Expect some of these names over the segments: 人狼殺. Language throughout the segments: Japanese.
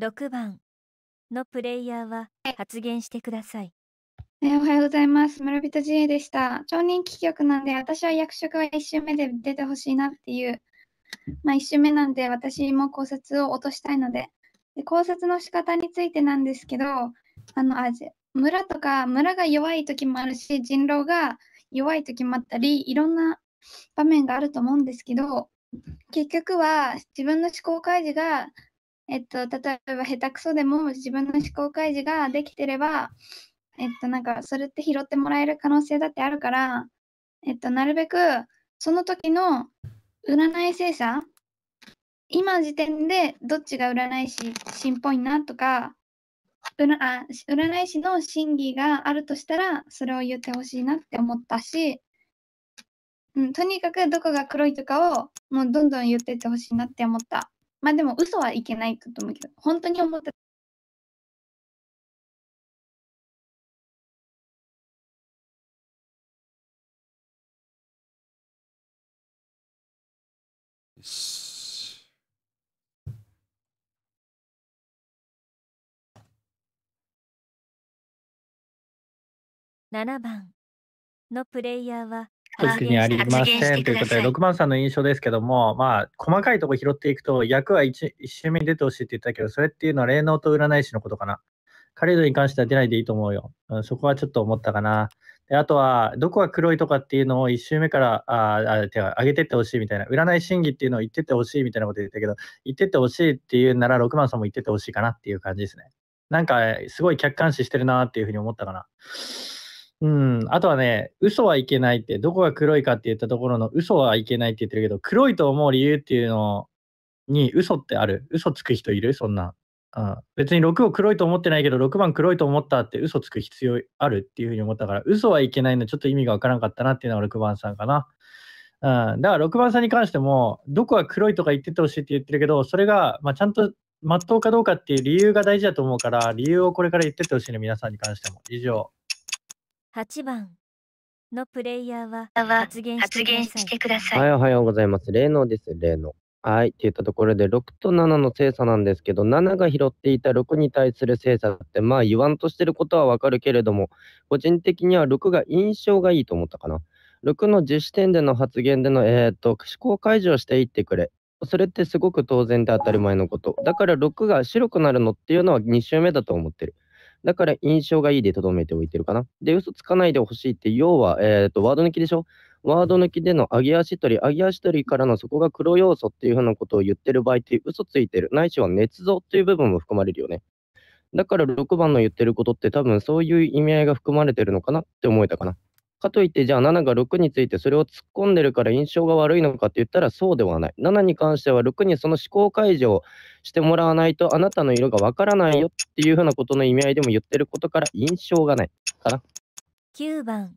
6番のプレイヤーは発言してください。おはようございます。村人自衛でした。常任帰局なんで、私は役職は1周目で出てほしいなっていう、1周目なんで、私も考察を落としたいので、考察の仕方についてなんですけど、村が弱い時もあるし、人狼が弱い時もあったり、いろんな場面があると思うんですけど、結局は自分の思考開示が、例えば下手くそでも自分の思考開示ができてれば、なんかそれって拾ってもらえる可能性だってあるから、なるべくその時の占い星座、今の時点でどっちが占い師っぽいなとか、占い師の真偽があるとしたらそれを言ってほしいなって思ったし、とにかくどこが黒いとかをもうどんどん言ってってほしいなって思った。まあでも嘘はいけないと思うけど、本当に思った。7番のプレイヤーは特にありませんということで、6番さんの印象ですけども、細かいところ拾っていくと、役は 1周目に出てほしいって言ったけど、それっていうのは霊能と占い師のことかな。彼らに関しては出ないでいいと思うよ。そこはちょっと思ったかな。で、あとは、どこが黒いとかっていうのを1周目から上げてってほしいみたいな、占い真偽っていうのを言ってってほしいみたいなこと言ったけど、言ってってほしいっていうなら、6番さんも言ってってほしいかなっていう感じですね。なんか、すごい客観視してるなっていうふうに思ったかな。あとはね、嘘はいけないって、どこが黒いかって言ったところの嘘はいけないって言ってるけど、黒いと思う理由っていうのに嘘ってある？嘘つく人いる？そんな。別に6を黒いと思ってないけど、6番黒いと思ったって嘘つく必要あるっていうふうに思ったから、嘘はいけないのちょっと意味がわからんかったなっていうのが6番さんかな。だから6番さんに関しても、どこが黒いとか言っててほしいって言ってるけど、それが、ちゃんと真っ当かどうかっていう理由が大事だと思うから、理由をこれから言ってってほしいね、皆さんに関しても。以上。8番のプレイヤーは発言してください。はい、おはようございます。霊能です、霊能。はい、って言ったところで、6と7の星座なんですけど、7が拾っていた6に対する星座って、言わんとしてることはわかるけれども、個人的には6が印象がいいと思ったかな。6の10視点での発言での、思考開示をしていってくれ。それってすごく当然で当たり前のこと。だから6が白くなるのっていうのは2周目だと思ってる。だから印象がいいでとどめておいてるかな。で、嘘つかないでほしいって、要は、ワード抜きでしょ？ワード抜きでの上げ足取りからのそこが黒要素っていうふうなことを言ってる場合って嘘ついてる。ないしは捏造っていう部分も含まれるよね。だから6番の言ってることって多分そういう意味合いが含まれてるのかなって思えたかな。かといって、じゃあ7が6についてそれを突っ込んでるから印象が悪いのかって言ったらそうではない。7に関しては6にその思考開示をしてもらわないとあなたの色がわからないよっていうふうなことの意味合いでも言ってることから印象がないかな。9番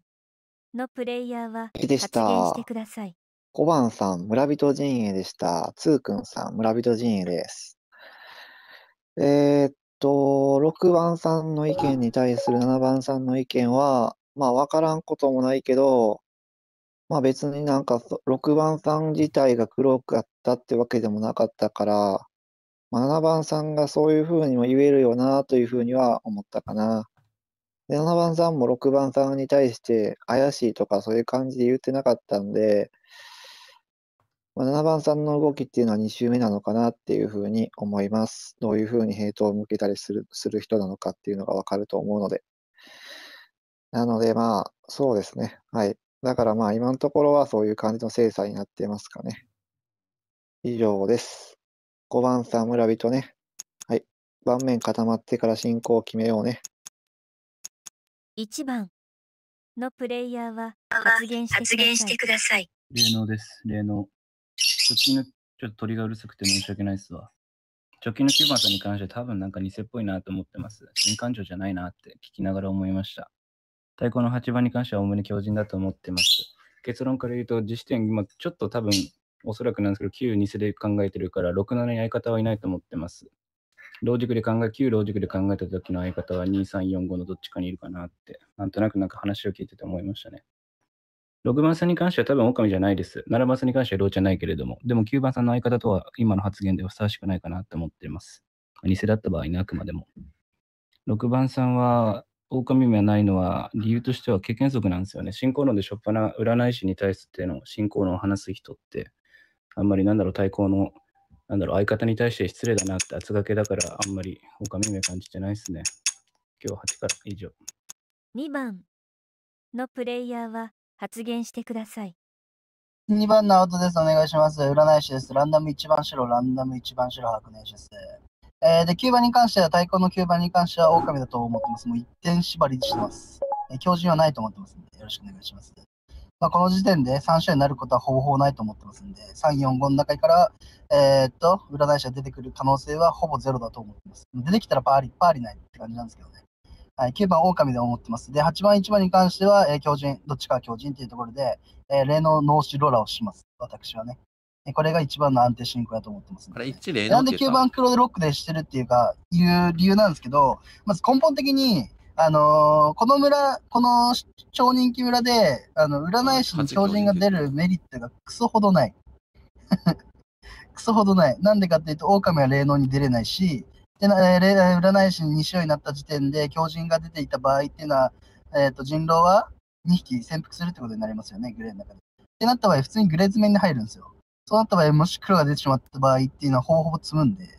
のプレイヤーは発言してください。5番さん、村人陣営でした。つーくんさん、村人陣営です。6番さんの意見に対する7番さんの意見は、わからんこともないけど、別になんか6番さん自体が黒かったってわけでもなかったから、7番さんがそういうふうにも言えるよなというふうには思ったかな。で、7番さんも6番さんに対して怪しいとかそういう感じで言ってなかったんで、7番さんの動きっていうのは2周目なのかなっていうふうに思います。どういうふうにヘイトを向けたりする人なのかっていうのがわかると思うので。なのでそうですね。はい。だから今のところはそういう感じの精査になってますかね。以上です。5番さん、村人ね。はい。盤面固まってから進行を決めようね。1番のプレイヤーは発言してください。霊能です、霊能。ちょっと鳥がうるさくて申し訳ないっすわ。直近の9番さんに関して多分なんか偽っぽいなと思ってます。新感情じゃないなって聞きながら思いました。太鼓の8番に関してはおおむね強靭だと思ってます。結論から言うと、自視点、ちょっと多分、おそらくなんですけど、9、偽で考えてるから、6、7に相方はいないと思ってます。9ロー軸で考えた時の相方は2、3、4、5のどっちかにいるかなって、なんとなく話を聞いてて思いましたね。6番さんに関しては多分、狼じゃないです。7番さんに関しては、ローじゃないけれども、でも9番さんの相方とは、今の発言ではふさわしくないかなって思っています。偽だった場合ね、あくまでも。6番さんは、狼目はないのは、理由としては経験則なんですよね。信仰論でしょっぱな占い師に対しての信仰論を話す人って、あんまり対抗の、相方に対して失礼だなって厚掛けだから、あんまり狼目感じてないですね。今日8から以上。2番のプレイヤーは発言してください。2番のアウトです。お願いします。占い師です。ランダム1番白、ランダム1番白、白年師です。で、9番に関しては、対抗の9番に関しては、狼だと思ってます。もう一点縛りしてます。強靭はないと思ってますので、よろしくお願いします。まあ、この時点で3試合になることはほぼほぼないと思ってますので、3、4、5の中から、占い師が出てくる可能性はほぼゼロだと思ってます。出てきたらパーリないって感じなんですけどね。はい、9番、狼で思ってます。で、8番、1番に関しては、強靭、どっちかは強靭というところで、例の脳死ローラーをします。私はね。これが一番の安定進行だと思ってます、ね。なんで9番黒でロックでしてるっていうか、いう理由なんですけど、まず根本的に、この超人気村で、占い師に狂人が出るメリットがクソほどない。クソほどない。なんでかっていうと、狼は霊能に出れないし、で占い師に2種類になった時点で、狂人が出ていた場合っていうのは、人狼は2匹潜伏するってことになりますよね、グレーの中で。ってなった場合、普通にグレー詰めに入るんですよ。そうなった場合、もし黒が出てしまった場合っていうのはほぼほぼ積むんで、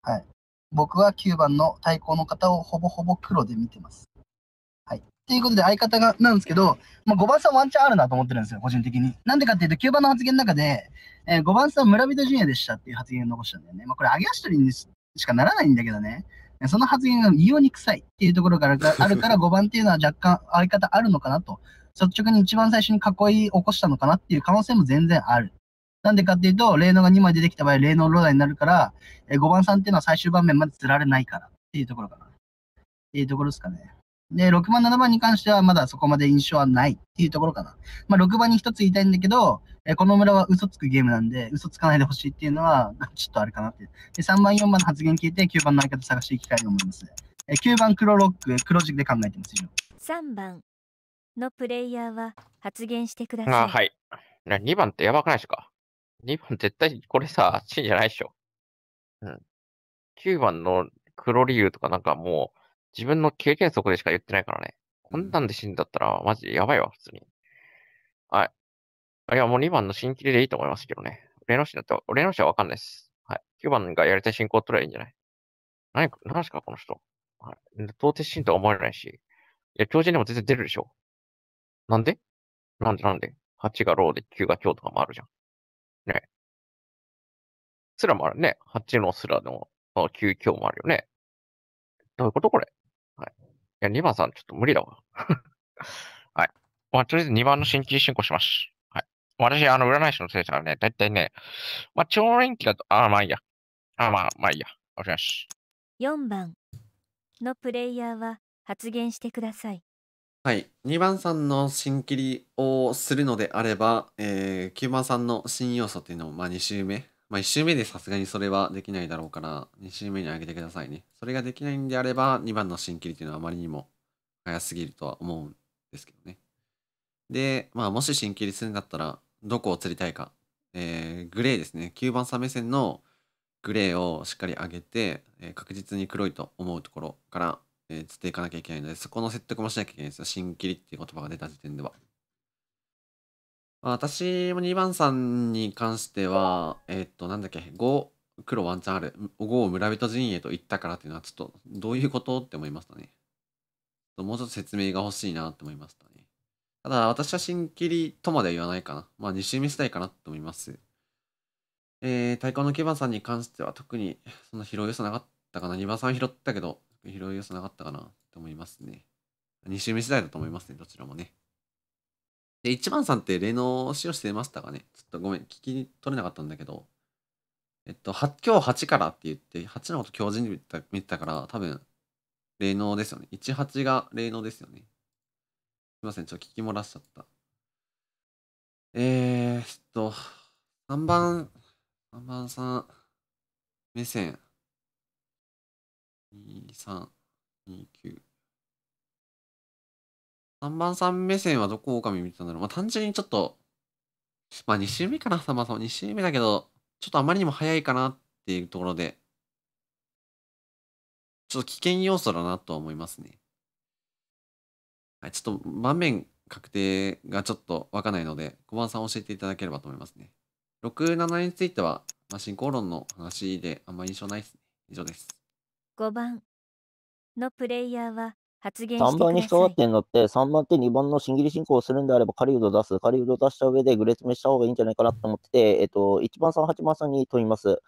はい。僕は9番の対抗の方をほぼほぼ黒で見てます。はい。ということで、相方がなんですけど、まあ、5番さんワンチャンあるなと思ってるんですよ、個人的に。なんでかっていうと、9番の発言の中で、5番さん村人陣営でしたっていう発言を残したんだよね。まあ、これ、揚げ足取りにしかならないんだけどね。その発言が異様に臭いっていうところからあるから、5番っていうのは若干相方あるのかなと。率直に一番最初に囲い起こしたのかなっていう可能性も全然ある。なんでかっていうと、霊能が2枚出てきた場合、霊能ローダーになるから、5番さんっていうのは最終盤面まで釣られないからっていうところかな。っていうところですかね。で、6番、7番に関してはまだそこまで印象はないっていうところかな。まあ、6番に一つ言いたいんだけど、この村は嘘つくゲームなんで、嘘つかないでほしいっていうのは、ちょっとあれかなっていう。で、3番、4番の発言聞いて、9番の相方探していきたいと思います。9番、黒ロック、黒軸で考えてます。以上。3番のプレイヤーは発言してください。あ、はい。2番ってやばくないですか？2番絶対これさ、あっちんじゃないでしょ。うん。9番の黒理由とかなんかもう自分の経験則でしか言ってないからね。こんなんで死んだったらマジでやばいわ、普通に。はい。いや、もう2番の新切りでいいと思いますけどね。俺の人はわかんないです。はい。9番がやりたい進行を取ればいいんじゃない？何すか、この人。はい。到底死んとは思われないし。いや、狂人でも全然出るでしょ。なんで ?8 がローで9が強とかもあるじゃん。ね。スラもあるね。8のスラの9強もあるよね。どういうことこれ。はい。いや、2番さんちょっと無理だわ。はい。まあ、とりあえず2番の新規進行します。はい。私、占い師の先生はね、だいたいね、まあ、超人気だと、まあいいや。まあいいや。お願いします。4番のプレイヤーは発言してください。はい、2番さんの新切りをするのであれば、9番さんの新要素っていうのを、まあ、2周目、まあ、1周目でさすがにそれはできないだろうから2周目に上げてくださいね。それができないんであれば2番の新切りっていうのはあまりにも早すぎるとは思うんですけどね。で、まあ、もし新切りするんだったらどこを釣りたいか、グレーですね。9番さん目線のグレーをしっかり上げて、確実に黒いと思うところから釣っていかなきゃいけないので、そこの説得もしなきゃいけないんですよ。新切りっていう言葉が出た時点では。まあ、私も2番さんに関しては、5、黒ワンチャンある。5を村人陣営と言ったからっていうのは、ちょっとどういうことって思いましたね。もうちょっと説明が欲しいなって思いましたね。ただ、私は新切りとまでは言わないかな。まあ、2周目したいかなと思います。対抗の9番さんに関しては、特にそんな拾い要素なかったかな。2番さん拾ったけど、拾い要素なかったかなと思いますね。2周目次第だと思いますね、どちらもね。で、1番さんって霊能使用してましたかね？ちょっとごめん、聞き取れなかったんだけど、今日8からって言って、8のこと強靭で見てたから、多分、霊能ですよね。18が霊能ですよね。すいません、ちょっと聞き漏らしちゃった。3番さん、目線。3番さん目線はどこを狼見てたんだろう。まあ、単純にちょっと、まあ2周目かな、3番さんは2周目だけど、ちょっとあまりにも早いかなっていうところで、ちょっと危険要素だなとは思いますね。はい、ちょっと盤面確定がちょっとわかんないので、小判さん教えていただければと思いますね。6、7については、まあ、進行論の話であんま印象ないですね。以上です。5番のプレイヤーは発言してください。3番に引っかかってんだって、3番って2番の審議進行をするんであれば狩人を出す。狩人を出した上でグレ詰めした方がいいんじゃないかなと思ってて、1番さん、8番さんに問います。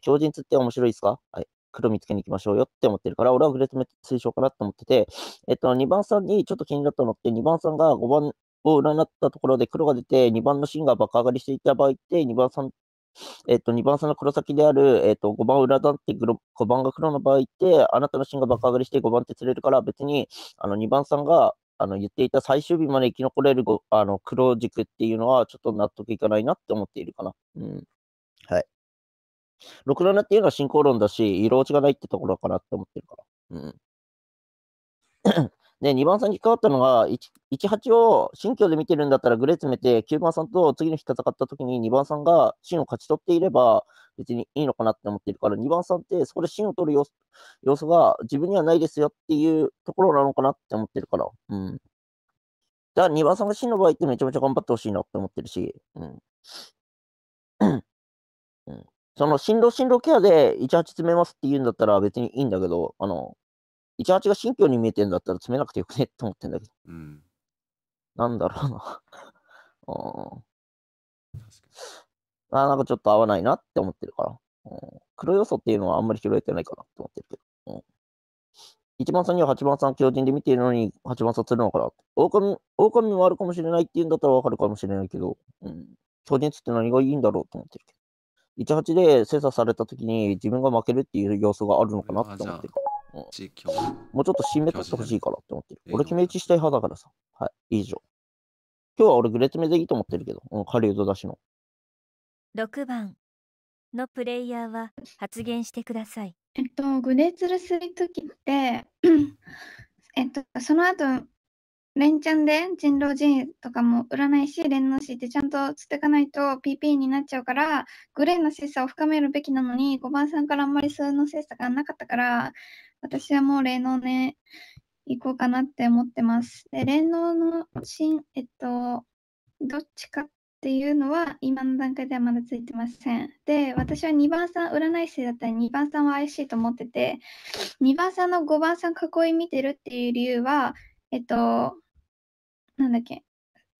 狂人釣って面白いですか？はい。黒見つけに行きましょうよって思ってるから、俺はグレ詰め推奨かなって思ってて、2番さんにちょっと気になったのって、2番さんが5番を占ったところで黒が出て、2番の芯が爆上がりしていた場合って、2番さんの黒先である、5番を裏だって5番が黒の場合って、あなたの芯が爆上がりして5番って釣れるから、別に2番さんが言っていた最終日まで生き残れる黒軸っていうのは、ちょっと納得いかないなって思っているかな。うん。はい。67っていうのは進行論だし、色落ちがないってところかなって思ってるから。うん。で、2番さんに引っかかったのが、18を新居で見てるんだったらグレー詰めて、9番さんと次の日戦った時に2番さんが芯を勝ち取っていれば別にいいのかなって思ってるから、2番さんってそこで芯を取る要素が自分にはないですよっていうところなのかなって思ってるから。うん。だから2番さんが芯の場合ってめちゃめちゃ頑張ってほしいなって思ってるし、うん。うん、その進路ケアで18詰めますって言うんだったら別にいいんだけど、18が信教に見えてんだったら詰めなくてよくねって思ってんだけど。うん。なんだろうな。なんかちょっと合わないなって思ってるから。うん、黒要素っていうのはあんまり拾えてないかなって思ってるけど。うん、1番さんには8番さん強靭で見ているのに8番さん釣るのかなって。狼もあるかもしれないって言うんだったらわかるかもしれないけど、うん。強靭って何がいいんだろうと思ってるけど。18で精査されたときに自分が負けるっていう要素があるのかなって思ってるから。もうちょっと新芽取ってほしいからって思ってる。俺決め打ちしたい派だからさ。はい、以上。今日は俺グレ詰めでいいと思ってるけど、狩人出しの。6番のプレイヤーは発言してください。グレツルするときって、その後、連チャンで人狼人とかも占い師、連の師ってちゃんとつってかないと PP になっちゃうから、グレーの精査を深めるべきなのに、5番さんからあんまり数の精査がなかったから、私はもう霊能ね、行こうかなって思ってます。で、霊能の芯、どっちかっていうのは今の段階ではまだついてません。で、私は2番さん、占い師だったら2番さんは怪しいと思ってて、2番さんの5番さん囲い見てるっていう理由は、なんだっけ、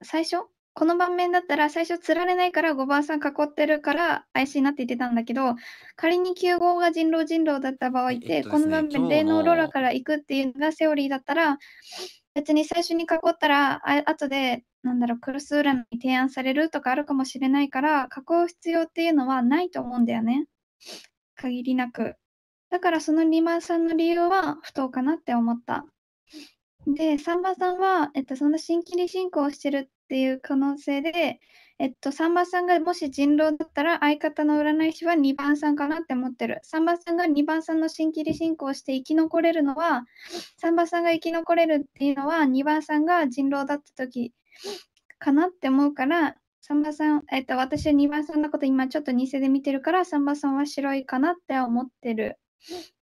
最初この盤面だったら最初釣られないから5番さん囲ってるから怪しいなって言ってたんだけど、仮に9号が人狼だった場合って、この盤面霊能ローラから行くっていうのがセオリーだったら、別に最初に囲ったら後でクロス占いに提案されるとかあるかもしれないから、囲う必要っていうのはないと思うんだよね、限りなく。だからその2番さんの理由は不当かなって思った。で、3番さんは、その新規進行をしてるっていう可能性で、3番さんがもし人狼だったら、相方の占い師は2番さんかなって思ってる。3番さんが2番さんの新規進行をして生き残れるのは、3番さんが生き残れるっていうのは、2番さんが人狼だった時かなって思うから、3番さん、私は2番さんのこと今ちょっと偽で見てるから、3番さんは白いかなって思ってる。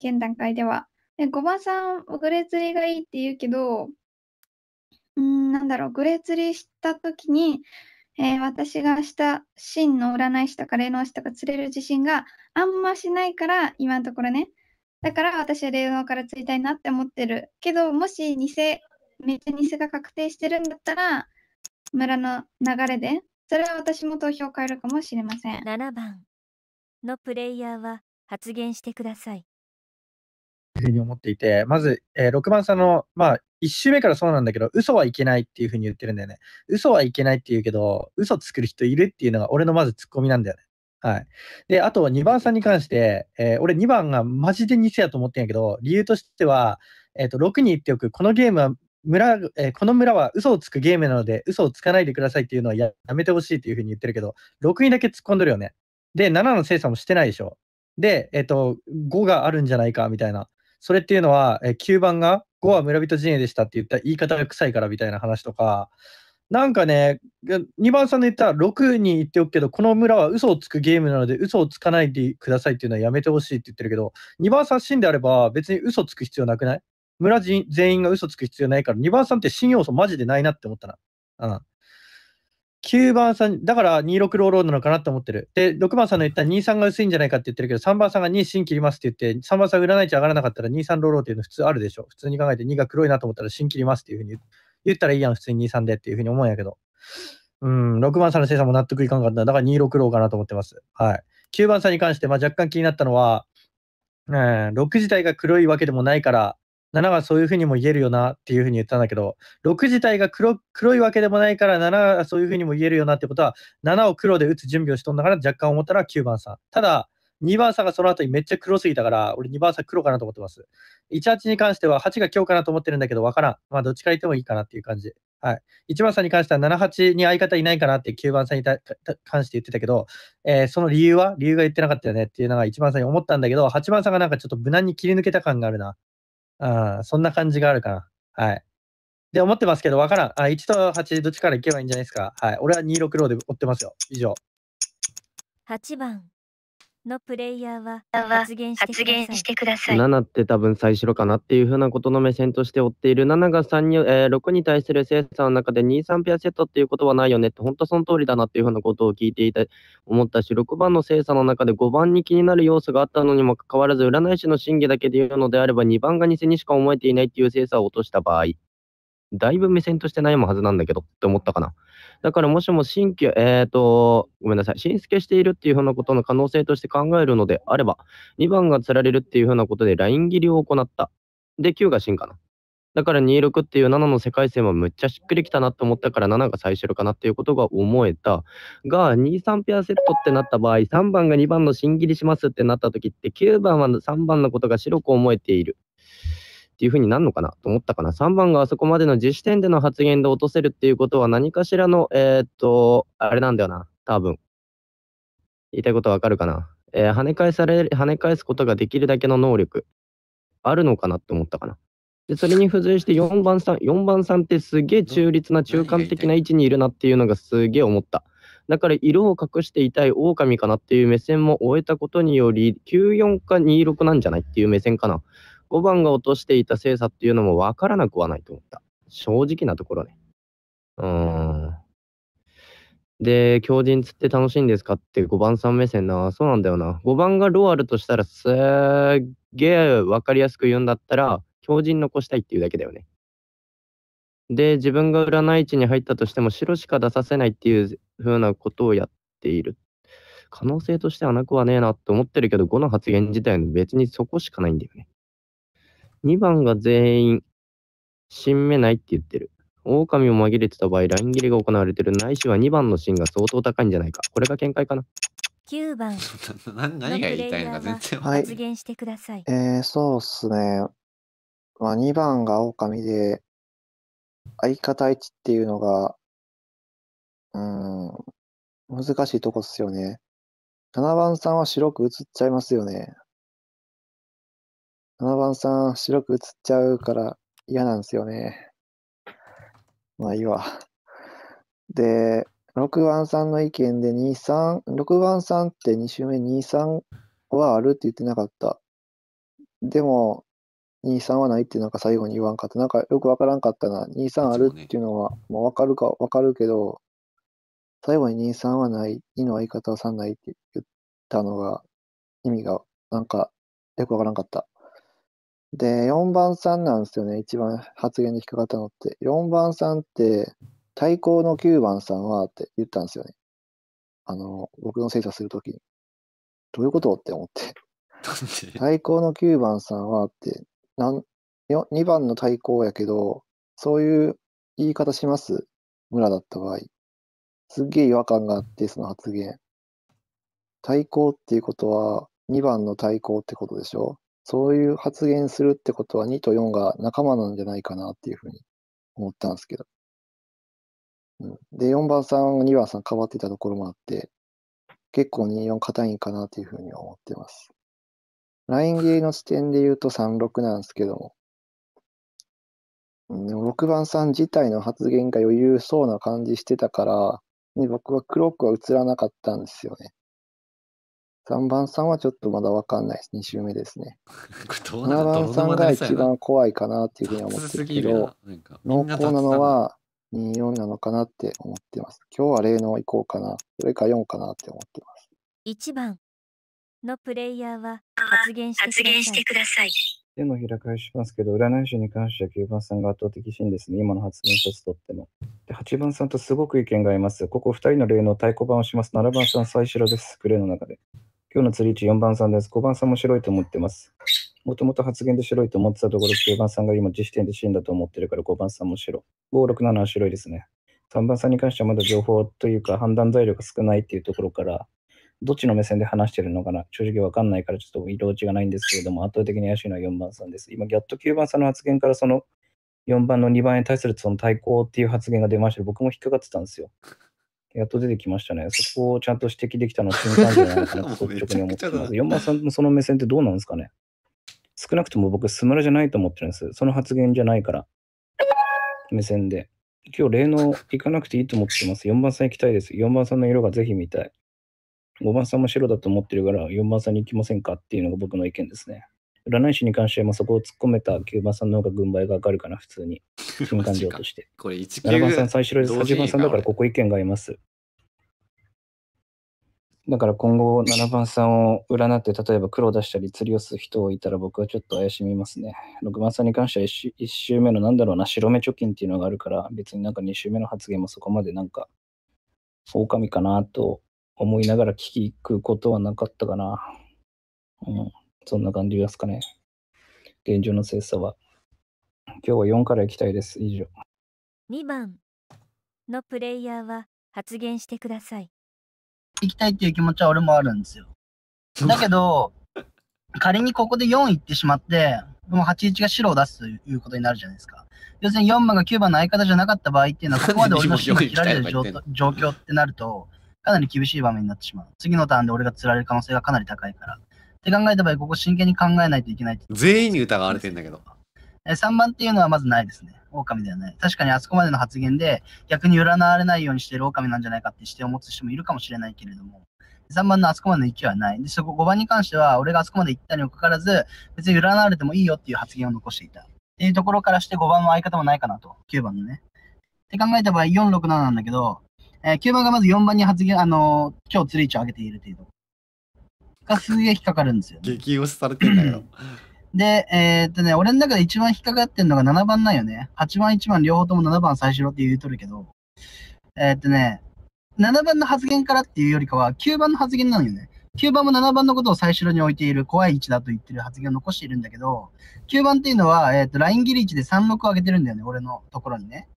現段階では。5番さん、グレー釣りがいいって言うけど、グレー釣りしたときに、私がした真の占い師とか霊能師とか釣れる自信があんましないから、今のところね。だから私は霊能から釣りたいなって思ってる。けど、もしめっちゃ偽が確定してるんだったら、村の流れで、それは私も投票を変えるかもしれません。7番のプレイヤーは発言してください。ふうに思っていて、まず、6番さんの、1周目からそうなんだけど、嘘はいけないっていうふうに言ってるんだよね。嘘はいけないって言うけど、嘘作る人いるっていうのが俺のまずツッコミなんだよね。はい。で、あと2番さんに関して、俺2番がマジで偽やと思ってんやけど、理由としては、6に言っておく、このゲームはこの村は嘘をつくゲームなので、嘘をつかないでくださいっていうのはやめてほしいっていうふうに言ってるけど、6にだけ突っ込んどるよね。で、7の精査もしてないでしょ。で、5があるんじゃないかみたいな。それっていうのは、9番が5は村人陣営でしたって言った言い方が臭いからみたいな話とか、なんかね、2番さんの言った6に言っておくけど、この村は嘘をつくゲームなので嘘をつかないでくださいっていうのはやめてほしいって言ってるけど、2番さん死んであれば別に嘘つく必要なくない？村人全員が嘘つく必要ないから、2番さんって新要素マジでないなって思ったな。うん。9番さん、だから26ローローなのかなって思ってる。で、6番さんの言ったら23が薄いんじゃないかって言ってるけど、3番さんが2芯切りますって言って、3番さん占い値上がらなかったら23ローローっていうの普通あるでしょ。普通に考えて2が黒いなと思ったら芯切りますっていうふうに言ったらいいやん、普通に23でっていうふうに思うんやけど。6番さんの生産も納得いかんかった。だから26ローかなと思ってます。はい。9番さんに関して、まあ、若干気になったのは、6自体が黒いわけでもないから、7はそういうふうにも言えるよなっていうふうに言ったんだけど、6自体が 黒いわけでもないから7はそういうふうにも言えるよなってことは、7を黒で打つ準備をしとんだから若干思ったら9番さん。ただ2番さんがその後にめっちゃ黒すぎたから、俺2番さん黒かなと思ってます。18に関しては8が強かなと思ってるんだけど分からん。まあどっちから言ってもいいかなっていう感じ。はい。1番さんに関しては78に相方いないかなって9番さんに関して言ってたけど、その理由が言ってなかったよねっていうのが1番さんに思ったんだけど、8番さんがなんかちょっと無難に切り抜けた感があるな。そんな感じがあるかな。はい。で、思ってますけど、わからん。1と8、どっちからいけばいいんじゃないですか。はい。俺は26ローで追ってますよ。以上。8番のプレイヤーは発言してください。7って多分最白かなっていうふうなことの目線として追っている。7が3に、6に対する生産の中で2、3ペアセットっていうことはないよねって、本当その通りだなっていうふうなことを聞いていて思ったし、6番の生産の中で5番に気になる要素があったのにもかかわらず、占い師の審議だけで言うのであれば、2番が偽にしか思えていないっていう生産を落とした場合、だいぶ目線として悩むはずなんだけどって思ったかな。だからもしも進付しているっていうふうなことの可能性として考えるのであれば、2番が釣られるっていうふうなことでライン切りを行った。で、9が進かな。だから26っていう7の世界線はむっちゃしっくりきたなと思ったから7が最初かなっていうことが思えたが、23ペアセットってなった場合、3番が2番の進切りしますってなった時って、9番は3番のことが白く思えている。っていう風になるのかなと思ったかな。3番があそこまでの時点での発言で落とせるっていうことは何かしらの、あれなんだよな、多分。言いたいことわかるかな。跳ね返すことができるだけの能力、あるのかなって思ったかな。で、それに付随して4番さんってすげえ中立な中間的な位置にいるなっていうのがすげえ思った。だから色を隠していたい狼かなっていう目線も終えたことにより、94か26なんじゃないっていう目線かな。5番が落としていた精査っていうのも分からなくはないと思った。正直なところね。で、狂人釣って楽しいんですかって5番さん目線な。そうなんだよな。5番がローあるとしたら、すーげー分かりやすく言うんだったら、狂人残したいっていうだけだよね。で、自分が占い地に入ったとしても、白しか出させないっていう風なことをやっている。可能性としてはなくはねえなと思ってるけど、5の発言自体の別にそこしかないんだよね。2番が全員、芯目ないって言ってる。狼を紛れてた場合、ライン切りが行われてる。ないしは2番の芯が相当高いんじゃないか。これが見解かな。9番。何が言いたいのか全然発言してください。そうっすね。まあ、2番が狼で、相方位置っていうのが、難しいとこっすよね。7番さんは白く映っちゃいますよね。7番さん、白く映っちゃうから嫌なんですよね。まあいいわ。で、6番さんの意見で6番さんって2周目23はあるって言ってなかった。でも、23はないってなんか最後に言わんかった。なんかよくわからんかったな。23あるっていうのは、もうわかるけど、最後に23はない、2の相方は3ないって言ったのが、意味がなんかよくわからんかった。で、4番さんなんですよね、一番発言に引っかかったのって。4番さんって、対抗の9番さんはって言ったんですよね。僕の精査するときに。どういうことって思って。対抗の9番さんはって、2番の対抗やけど、そういう言い方します村だった場合。すっげえ違和感があって、その発言。対抗っていうことは、2番の対抗ってことでしょ？そういう発言するってことは2と4が仲間なんじゃないかなっていうふうに思ったんですけど。で、4番さん、2番さん変わってたところもあって、結構2、4硬いんかなっていうふうには思ってます。ライン切りの視点で言うと3、6なんですけども、6番さん自体の発言が余裕そうな感じしてたから、ね、僕は黒くは映らなかったんですよね。3番さんはちょっとまだ分かんないです。2周目ですね。7番さんが一番怖いかなっていうふうに思ってるけど、濃厚なのは24なのかなって思ってます。今日は霊能いこうかな。それか4かなって思ってます。1番のプレイヤーは発言してください。手のひら返しますけど、占い師に関しては9番さんが圧倒的シーンですね。今の発言一つとっても。で、8番さんとすごく意見が合います。ここ2人の霊能太鼓判をします。7番さん最白です。プレイの中で。今日の釣り位置4番さんです。5番さんも白いと思ってます。もともと発言で白いと思ってたところ、9番さんが今、時点でシーンだと思ってるから、5番さんも白。5、6、7は白いですね。3番さんに関してはまだ情報というか判断材料が少ないっていうところから、どっちの目線で話してるのかな、正直わかんないからちょっと色落ちがないんですけれども、圧倒的に怪しいのは4番さんです。今、ギャット9番さんの発言から、その4番の2番に対するその対抗っていう発言が出ました。僕も引っかかってたんですよ。やっと出てきましたね。そこをちゃんと指摘できたのは新幹線なのかなと率直に思ってます。4番さんのその目線ってどうなんですかね。少なくとも僕、スマラじゃないと思ってるんです。その発言じゃないから。目線で。今日、霊能行かなくていいと思ってます。4番さん行きたいです。4番さんの色がぜひ見たい。5番さんも白だと思ってるから4番さんに行きませんかっていうのが僕の意見ですね。占い師に関してはそこを突っ込めた9番さんの方が軍配が上がるかな、普通に。新感情として。これ7番さん最白です。8番さんだからここ意見が合います。だから今後7番さんを占って、例えば黒出したり釣りをす人をいたら僕はちょっと怪しみますね。6番さんに関しては 1周目のなんだろうな、白目貯金っていうのがあるから、別になんか2周目の発言もそこまでなんか、狼かなと。思いながら聞くことはなかったかな。うん、そんな感じですかね。現状の精査は。今日は4から行きたいです。以上。2番のプレイヤーは発言してください。行きたいっていう気持ちは俺もあるんですよ。だけど、仮にここで4行ってしまって、もう81が白を出すということになるじゃないですか。要するに4番が9番の相方じゃなかった場合っていうのは、ここまで俺のシーンが切られる状況ってなると、かなり厳しい場面になってしまう。次のターンで俺が釣られる可能性がかなり高いから。って考えた場合、ここ真剣に考えないといけない。全員に疑われてんだけど。3番っていうのはまずないですね。狼ではない。確かにあそこまでの発言で、逆に占われないようにしている狼なんじゃないかって視点を持つ人もいるかもしれないけれども、3番のあそこまでの勢いはない。で、そこ5番に関しては、俺があそこまで行ったにもかかわらず、別に占われてもいいよっていう発言を残していた。っていうところからして5番も相方もないかなと。9番のね。って考えた場合、4、6、7なんだけど、9番がまず4番に発言、今日釣り位置を上げているというのがすげえ引っかかるんですよ、ね。激推しされてんだよ。で、俺の中で一番引っかかってんのが7番なんよね。8番、1番、両方とも7番最初って言うとるけど、7番の発言からっていうよりかは9番の発言なのよね。9番も7番のことを最初に置いている、怖い位置だと言ってる発言を残しているんだけど、9番っていうのは、ライン切り位置で3、6を上げてるんだよね、俺のところにね。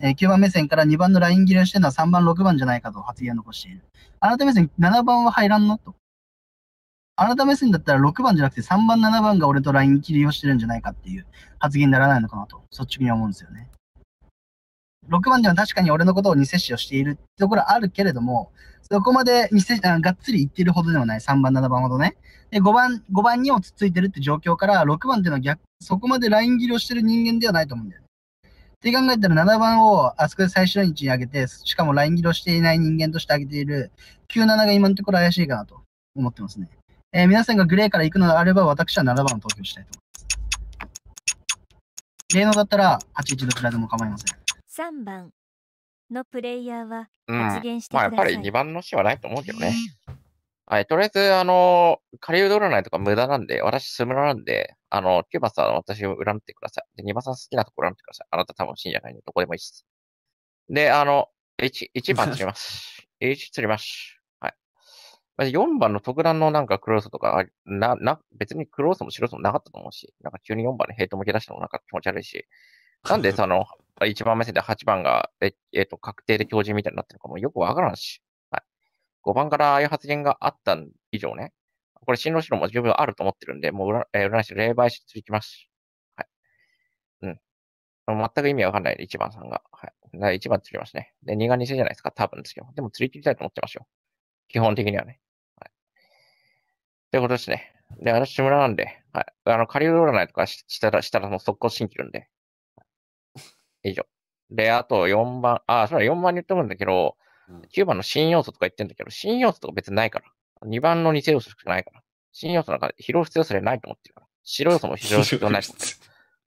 9番目線から2番のライン切りをしてるのは3番、6番じゃないかと発言を残している。あなた目線7番は入らんのと。あなた目線だったら6番じゃなくて3番、7番が俺とライン切りをしてるんじゃないかっていう発言にならないのかなと、率直に思うんですよね。6番では確かに俺のことを偽視をしているってところはあるけれども、そこまでがっつり言ってるほどではない。3番、7番ほどね。で、5番にもつっついてるって状況から、6番っていうのはそこまでライン切りをしてる人間ではないと思うんだよね。って考えたら7番をあそこで最初の位置に上げて、しかもライン切りをしていない人間として上げている97が今のところ怪しいかなと思ってますね。皆さんがグレーから行くのであれば、私は7番を投票したいと思います。霊能だったら81どちらでも構いません。3番のプレイヤーは発言してください。まあやっぱり2番の死はないと思うけどね。はい、とりあえず、仮うどらないとか無駄なんで、私、スムラなんで、9番さん、私を恨んでください。で、2番さん好きなところ恨んでください。あなた多分死んじゃないんで、どこでもいいです。で、1番釣ります。1釣ります。はい。4番の特段のなんかクロースとか、別にクロースも白ロースもなかったと思うし、なんか急に4番でヘイト向け出したのもなんか気持ち悪いし、なんで1番目線で8番が、確定で強靭みたいになってるかもよくわからんし。5番からああいう発言があった以上ね、これ、進路資料も十分あると思ってるんで、もう占い師、霊媒師ついきます。はい。うん。全く意味わかんないで、1番さんが。はい。1番釣りますね。で、2が偽じゃないですか、多分ですけど。でも釣り切りたいと思ってますよ。基本的にはね。はい。ってことですね。で、私、村なんで、はい。仮占いとかしたらもう速攻信じるんで。以上。で、あと4番、それは4番に言ってもんだけど、9番の新要素とか言ってんだけど、新要素とか別にないから。2番の偽要素しかないから。新要素なんか拾う必要すらないと思ってるから。白要素も非常に必要ないと思ってる。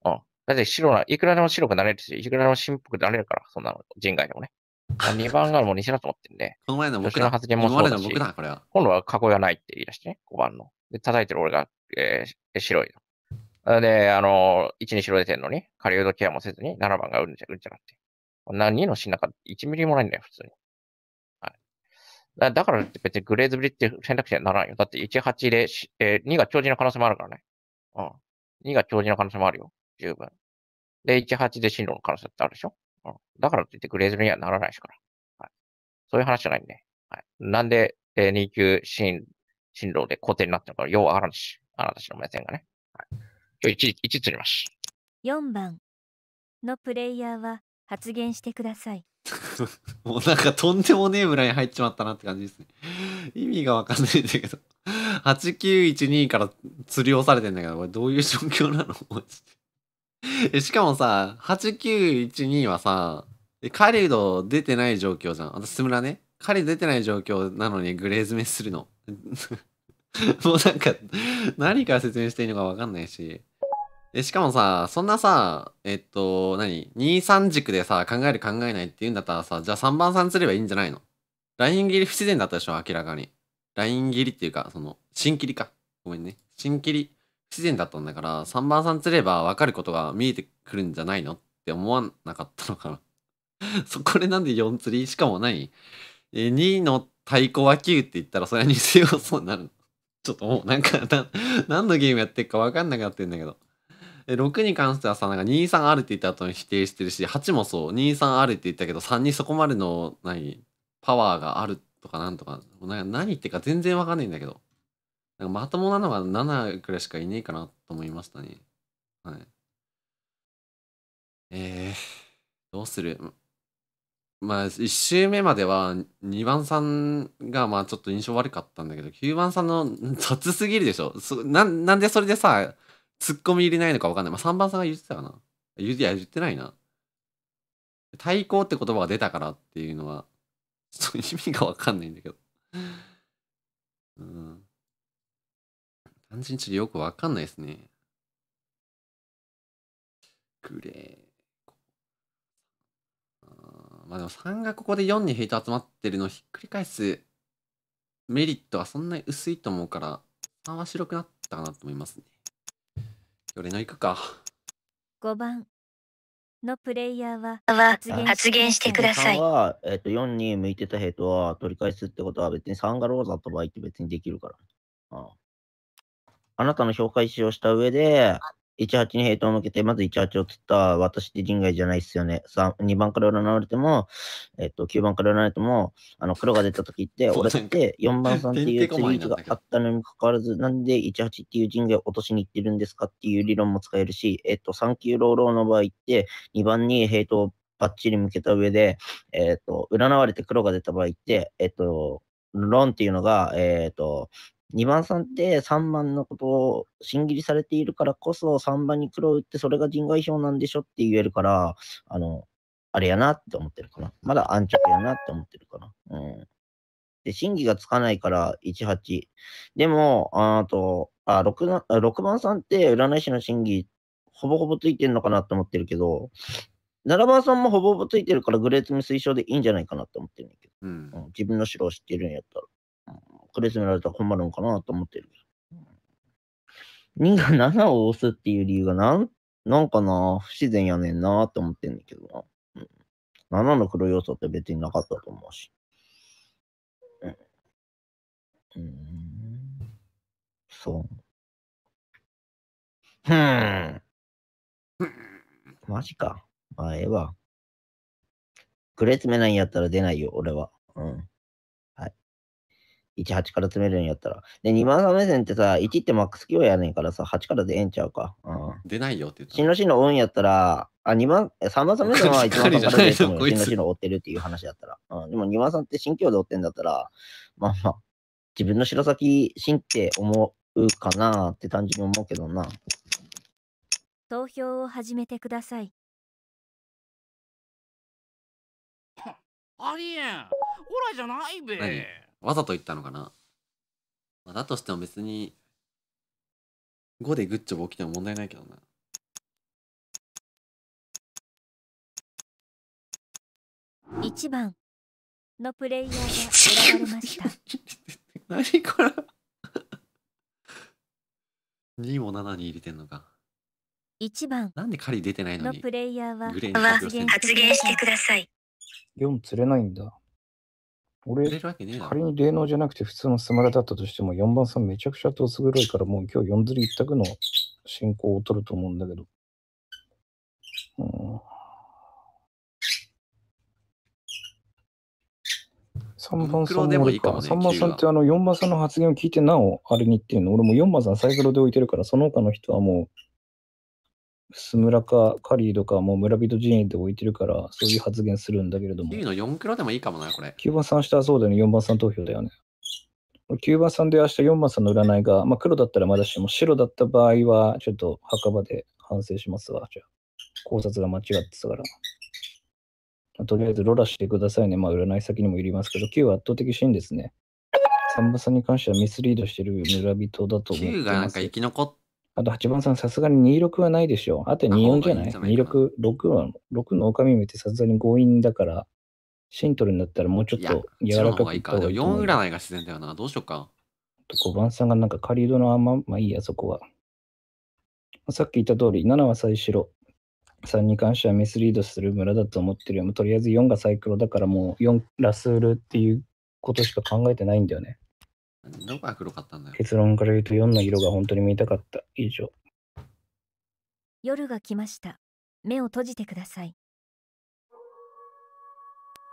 うん。だって白な、いくらでも白くなれるし、いくらでも新っぽくなれるから、そんなの、人外でもね。2番がもう偽だと思ってるんで。この前の僕の発言もそうだし、今度は囲いはないって言い出してね、5番の。で、叩いてる俺が、白いの。で、1に白出てんのに、狩人ケアもせずに、7番がうんじゃなくて。2のシーンなんか1ミリもないんだよ、普通に。はい。だから別にグレーズぶりって選択肢はならんよ。だって1、8で、2が強靭の可能性もあるからね。うん。2が強靭の可能性もあるよ。十分。で、1、8で進路の可能性ってあるでしょ。うん。だからといってグレーズぶりにはならないですから。はい。そういう話じゃないんで。はい。なんで、2級進路で固定になったのか、ようわからんし。あなたの目線がね。はい。1釣ります。4番のプレイヤーは発言してください。もうなんかとんでもねえ村に入っちまったなって感じですね。意味がわかんないんだけど。8912から釣り押されてんだけど、これどういう状況なのしかもさ、8912はさ、狩人出てない状況じゃん。私村ね。狩人出てない状況なのにグレーズメするの。もうなんか、何から説明していいのかわかんないし。しかもさ、そんなさ、2、3軸でさ、考える考えないって言うんだったらさ、じゃあ3番さん釣ればいいんじゃないの？ライン切り不自然だったでしょ、明らかに。ライン切りっていうか、芯切りか。ごめんね。芯切り不自然だったんだから、3番さん釣ればわかることが見えてくるんじゃないのって思わなかったのかな。これなんで4釣りしかも何？2の太鼓は9って言ったら、それは偽要素になるの。ちょっともうなんか何のゲームやってるか分かんなくなってるんだけど。6に関してはさ、なんか23あるって言った後に否定してるし、8もそう、23あるって言ったけど、3にそこまでの、パワーがあるとかなんとか、何言ってるか全然分かんないんだけど。なんかまともなのが7くらいしかいねえかなと思いましたね。はい。どうする？まあ、1周目までは2番さんがまあちょっと印象悪かったんだけど、9番さんの雑すぎるでしょ。なんでそれでさ、ツッコミ入れないのかわかんない。まあ3番さんが言ってたかな。言ってないな。対抗って言葉が出たからっていうのは、ちょっと意味がわかんないんだけど。うん。単純にちょっとよくわかんないですね。グレー。まあでも3がここで4にヘイト集まってるのをひっくり返すメリットはそんなに薄いと思うから、3は白くなったかなと思いますね。俺の行くか。5番のプレイヤーは発言してください。3は、4に向いてたヘイトは取り返すってことは別に3がローズだった場合って別にできるから。あなたの評価石をした上で、18にヘイトを向けて、まず18を釣った、私って人外じゃないっすよね。2番から占われても、9番から占われても、黒が出た時って、俺って4番さんっていう釣り位置があったのにもかかわらず、なんで18っていう人外を落としに行ってるんですかっていう理論も使えるし、3級ローローの場合って、2番にヘイトをバッチリ向けた上で、占われて黒が出た場合って、ロンっていうのが、2番さんって3番のことを芯切りされているからこそ3番に黒を打ってそれが人外票なんでしょって言えるから、あれやなって思ってるかな。まだ安直やなって思ってるかな。うん。で、審議がつかないから18。でも、6番さんって占い師の審議ほぼほぼついてるのかなって思ってるけど、7番さんもほぼほぼついてるからグレー積み推奨でいいんじゃないかなって思ってるんだけど、自分の白を知ってるんやったら。クレスめられたら困るのかなと思ってる。2が7を押すっていう理由がなんかな、不自然やねんなと思ってんだけどな。7の黒要素って別になかったと思うし。マジか。前は。クレスめないんやったら出ないよ、俺は。18から詰めるんやったら。で、2番さん目線ってさ、1ってマックス強やねんからさ、8から出えんちゃうか。出ないよって言った。新の死の追うんやったら、3番さん目線は1番さんから出ても新の死の追ってるっていう話だったら。でも2番さんって新強で追ってんだったら、まあ、自分の白先、新って思うかなって単純に思うけどな。投票を始めてください。ありえん。オラじゃないべ。わざと言ったのかな。まあ、だとしても別に5でグッジョブ起きても問題ないけどな。1番のプレイヤーが選ばれました。何これ2も7に入れてんのか。1番なんで狩り出てないのにのプレイヤーは発言してください。4釣れないんだ。俺、仮に霊能じゃなくて普通のスマラだったとしても4番さんめちゃくちゃとすぐろいからもう今日4釣り一択の進行を取ると思うんだけど。3番さんも俺か。3番さんって4番さんの発言を聞いてなおあれにっていうの。俺も4番さんサイクロで置いてるから、その他の人はもうスムラかカリードかもう村人陣営で置いてるからそういう発言するんだけれども、9の4黒でもいいかもなこれ。9番さん明日はそうだよね、4番さん投票だよね。9番さんで明日4番さんの占いが、まあ、黒だったらまだしも白だった場合はちょっと墓場で反省しますわ。じゃあ考察が間違ってたからとりあえずロラしてくださいね。まあ占い先にもいりますけど、9は圧倒的真ですね。3番さんに関してはミスリードしてる村人だと思ってます。9がなんか生き残ってあと8番さん、さすがに26はないでしょ。あと24じゃない ?26、6は、6の狼見てさすがに強引だから、シントルになったらもうちょっと柔らかくいった方がいい。4占いが自然だよな。どうしようか。5番さんがなんか狩人のままあいいや、そこは。さっき言った通り、7は最白。3に関してはミスリードする村だと思ってるよ。もうとりあえず4がサイクロだからもう4ラスールっていうことしか考えてないんだよね。どこが黒かったんだよ。結論から言うと4の色が本当に見たかった。以上。夜が来ました。目を閉じてください。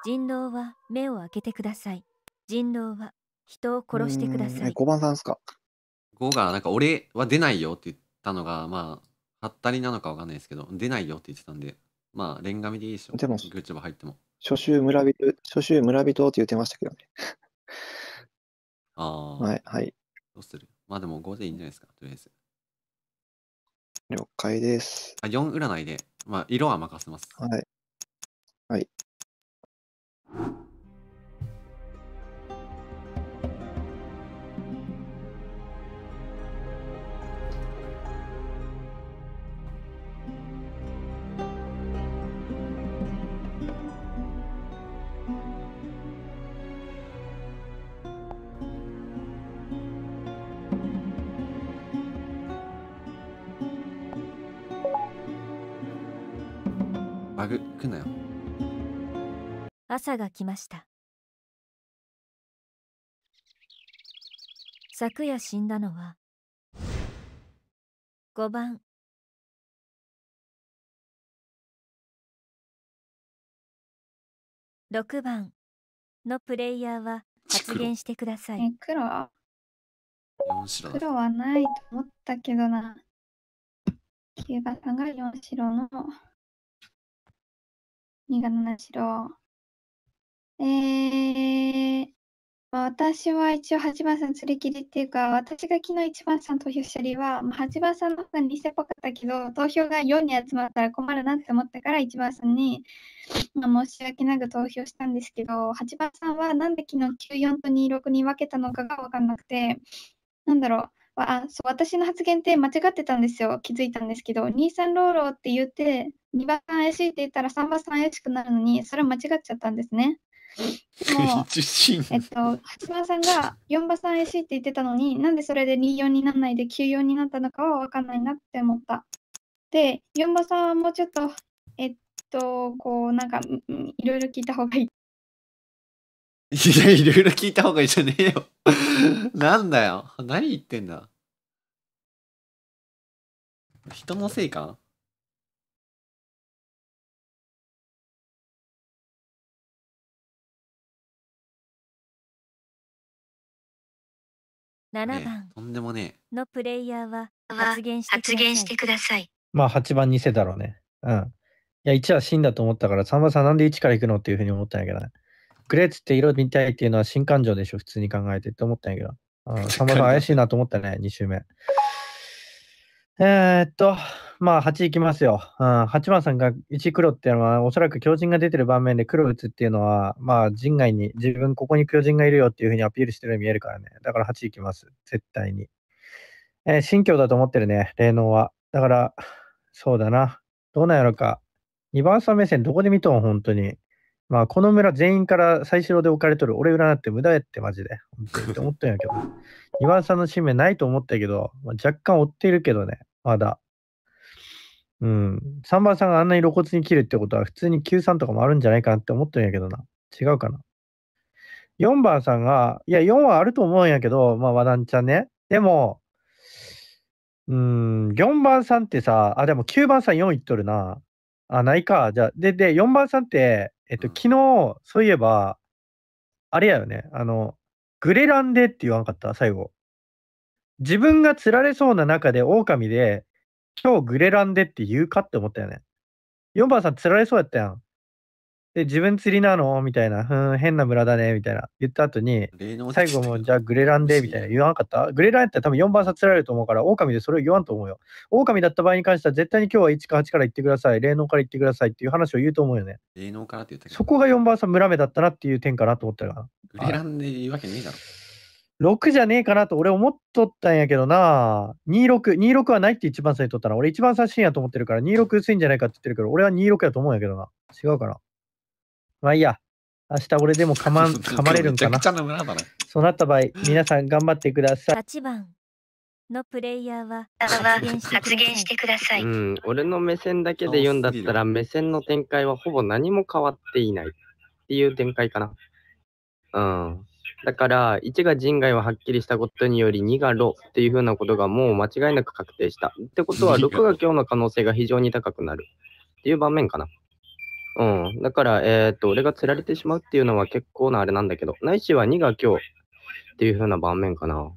人狼は目を開けてください。人狼は人を殺してください。5番さんですか。5がなんか俺は出ないよって言ったのがまあはったりなのかわかんないですけど、出ないよって言ってたんで、まあレンガミでいいでしょ。でもグッジョブ入っても。初週村人って言ってましたけどね。はいはい。どうする？まあでも5でいいんじゃないですか、とりあえず。了解です。あ、4占いで、まあ色は任せます。はい。はい。朝が来ました。昨夜死んだのは5番。6番のプレイヤーは発言してください。黒はないと思ったけどな。9番さんが4白の2が7白。私は一応8番さん釣り切りっていうか、私が昨日1番さん投票したりは、まあ、8番さんの方が偽っぽかったけど、投票が4に集まったら困るなって思ったから1番さんに、まあ、申し訳なく投票したんですけど、8番さんはなんで昨日94と26に分けたのかが分かんなくて、なんだろう、そう私の発言って間違ってたんですよ、気づいたんですけど、23ローローって言って、2番さん怪しいって言ったら3番さん怪しくなるのに、それは間違っちゃったんですね。8番さんが4番さん怪しいって言ってたのに、なんでそれで24にならないで94になったのかは分かんないなって思った。で、4番さんはもうちょっと、なんか、いろいろ聞いた方がいい。いや、いろいろ聞いた方がいいじゃねえよ。なんだよ。何言ってんだ。人のせいか？7番のプレイヤーは発言してください。まあ8番偽だろうね。うん。いや1は死んだと思ったから3番さんなんで1から行くのっていうふうに思ったんやけどね。グレーツって色見たいっていうのは新感情でしょ、普通に考えてって思ったんやけど。3番さん怪しいなと思ったね、2周目。まあ8いきますよ。8番さんが1黒っていうのは、おそらく強靭が出てる場面で黒打つっていうのは、まあ陣外に自分ここに強靭がいるよっていうふうにアピールしてるように見えるからね。だから8いきます。絶対に。新疆だと思ってるね、霊能は。だから、そうだな。どうなんやろか。2番さん目線どこで見とん、本当に。まあこの村全員から最初で置かれとる。俺占って無駄やってマジで。本当にって思ったんやけど。2番さんの使命ないと思ったけど、まあ、若干追っているけどね。まだ。うん。3番さんがあんなに露骨に切るってことは、普通に93とかもあるんじゃないかなって思ってるんやけどな。違うかな。4番さんが、いや4はあると思うんやけど、まあ和田ちゃんね。でも、4番さんってさ、あ、でも9番さん4いっとるな。あ、ないか。じゃあ、で、4番さんって、昨日、そういえば、あれやよね。グレランデって言わんかった最後。自分が釣られそうな中で、狼で、今日グレランデって言うかって思ったよね。4番さん釣られそうやったやん。で、自分釣りなのみたいな。変な村だね。みたいな。言った後に、最後も、じゃあグレランデみたいな言わんかったグレランデって多分4番さん釣られると思うから、狼でそれを言わんと思うよ。狼だった場合に関しては、絶対に今日は1か8から言ってください。霊能から言ってくださいっていう話を言うと思うよね。霊能からって言ったけど。そこが4番さん村目だったなっていう点かなと思ったから。グレランデ言うわけねえだろ。6じゃねえかなと俺思っとったんやけどな。26はないって1番さんにとったら、俺1番さん深やと思ってるから26薄いんじゃないかって言ってるけど、俺は26やと思うんやけどな。違うかな。まあいいや。明日俺でも噛まれるんかな。そうなった場合、皆さん頑張ってください。8番のプレイヤーは発言してください。俺の目線だけで読んだったら、目線の展開はほぼ何も変わっていないっていう展開かな。だから、1が人外ははっきりしたことにより、2がロっていうふうなことがもう間違いなく確定した。ってことは、6が今日の可能性が非常に高くなるっていう場面かな。だから、俺が釣られてしまうっていうのは結構なあれなんだけど、ないしは2が今日っていうふうな場面かな。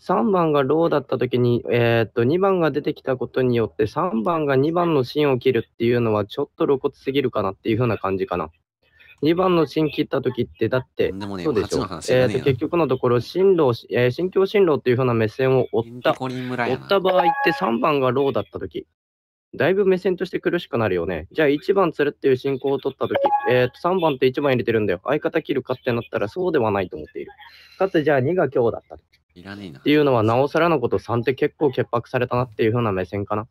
3番がローだったときに、2番が出てきたことによって、3番が2番の芯を切るっていうのはちょっと露骨すぎるかなっていうふうな感じかな。2番の芯切ったときって、だって、そうでしょ。結局のところ、信教進路っていうふうな目線を追った場合って、3番がローだったとき、だいぶ目線として苦しくなるよね。じゃあ1番釣るっていう進行を取ったとき、3番って1番入れてるんだよ。相方切るかってなったら、そうではないと思っている。かつ、じゃあ2が今日だったとき。いらねえな。っていうのは、なおさらのこと3って結構潔白されたなっていうふうな目線かな。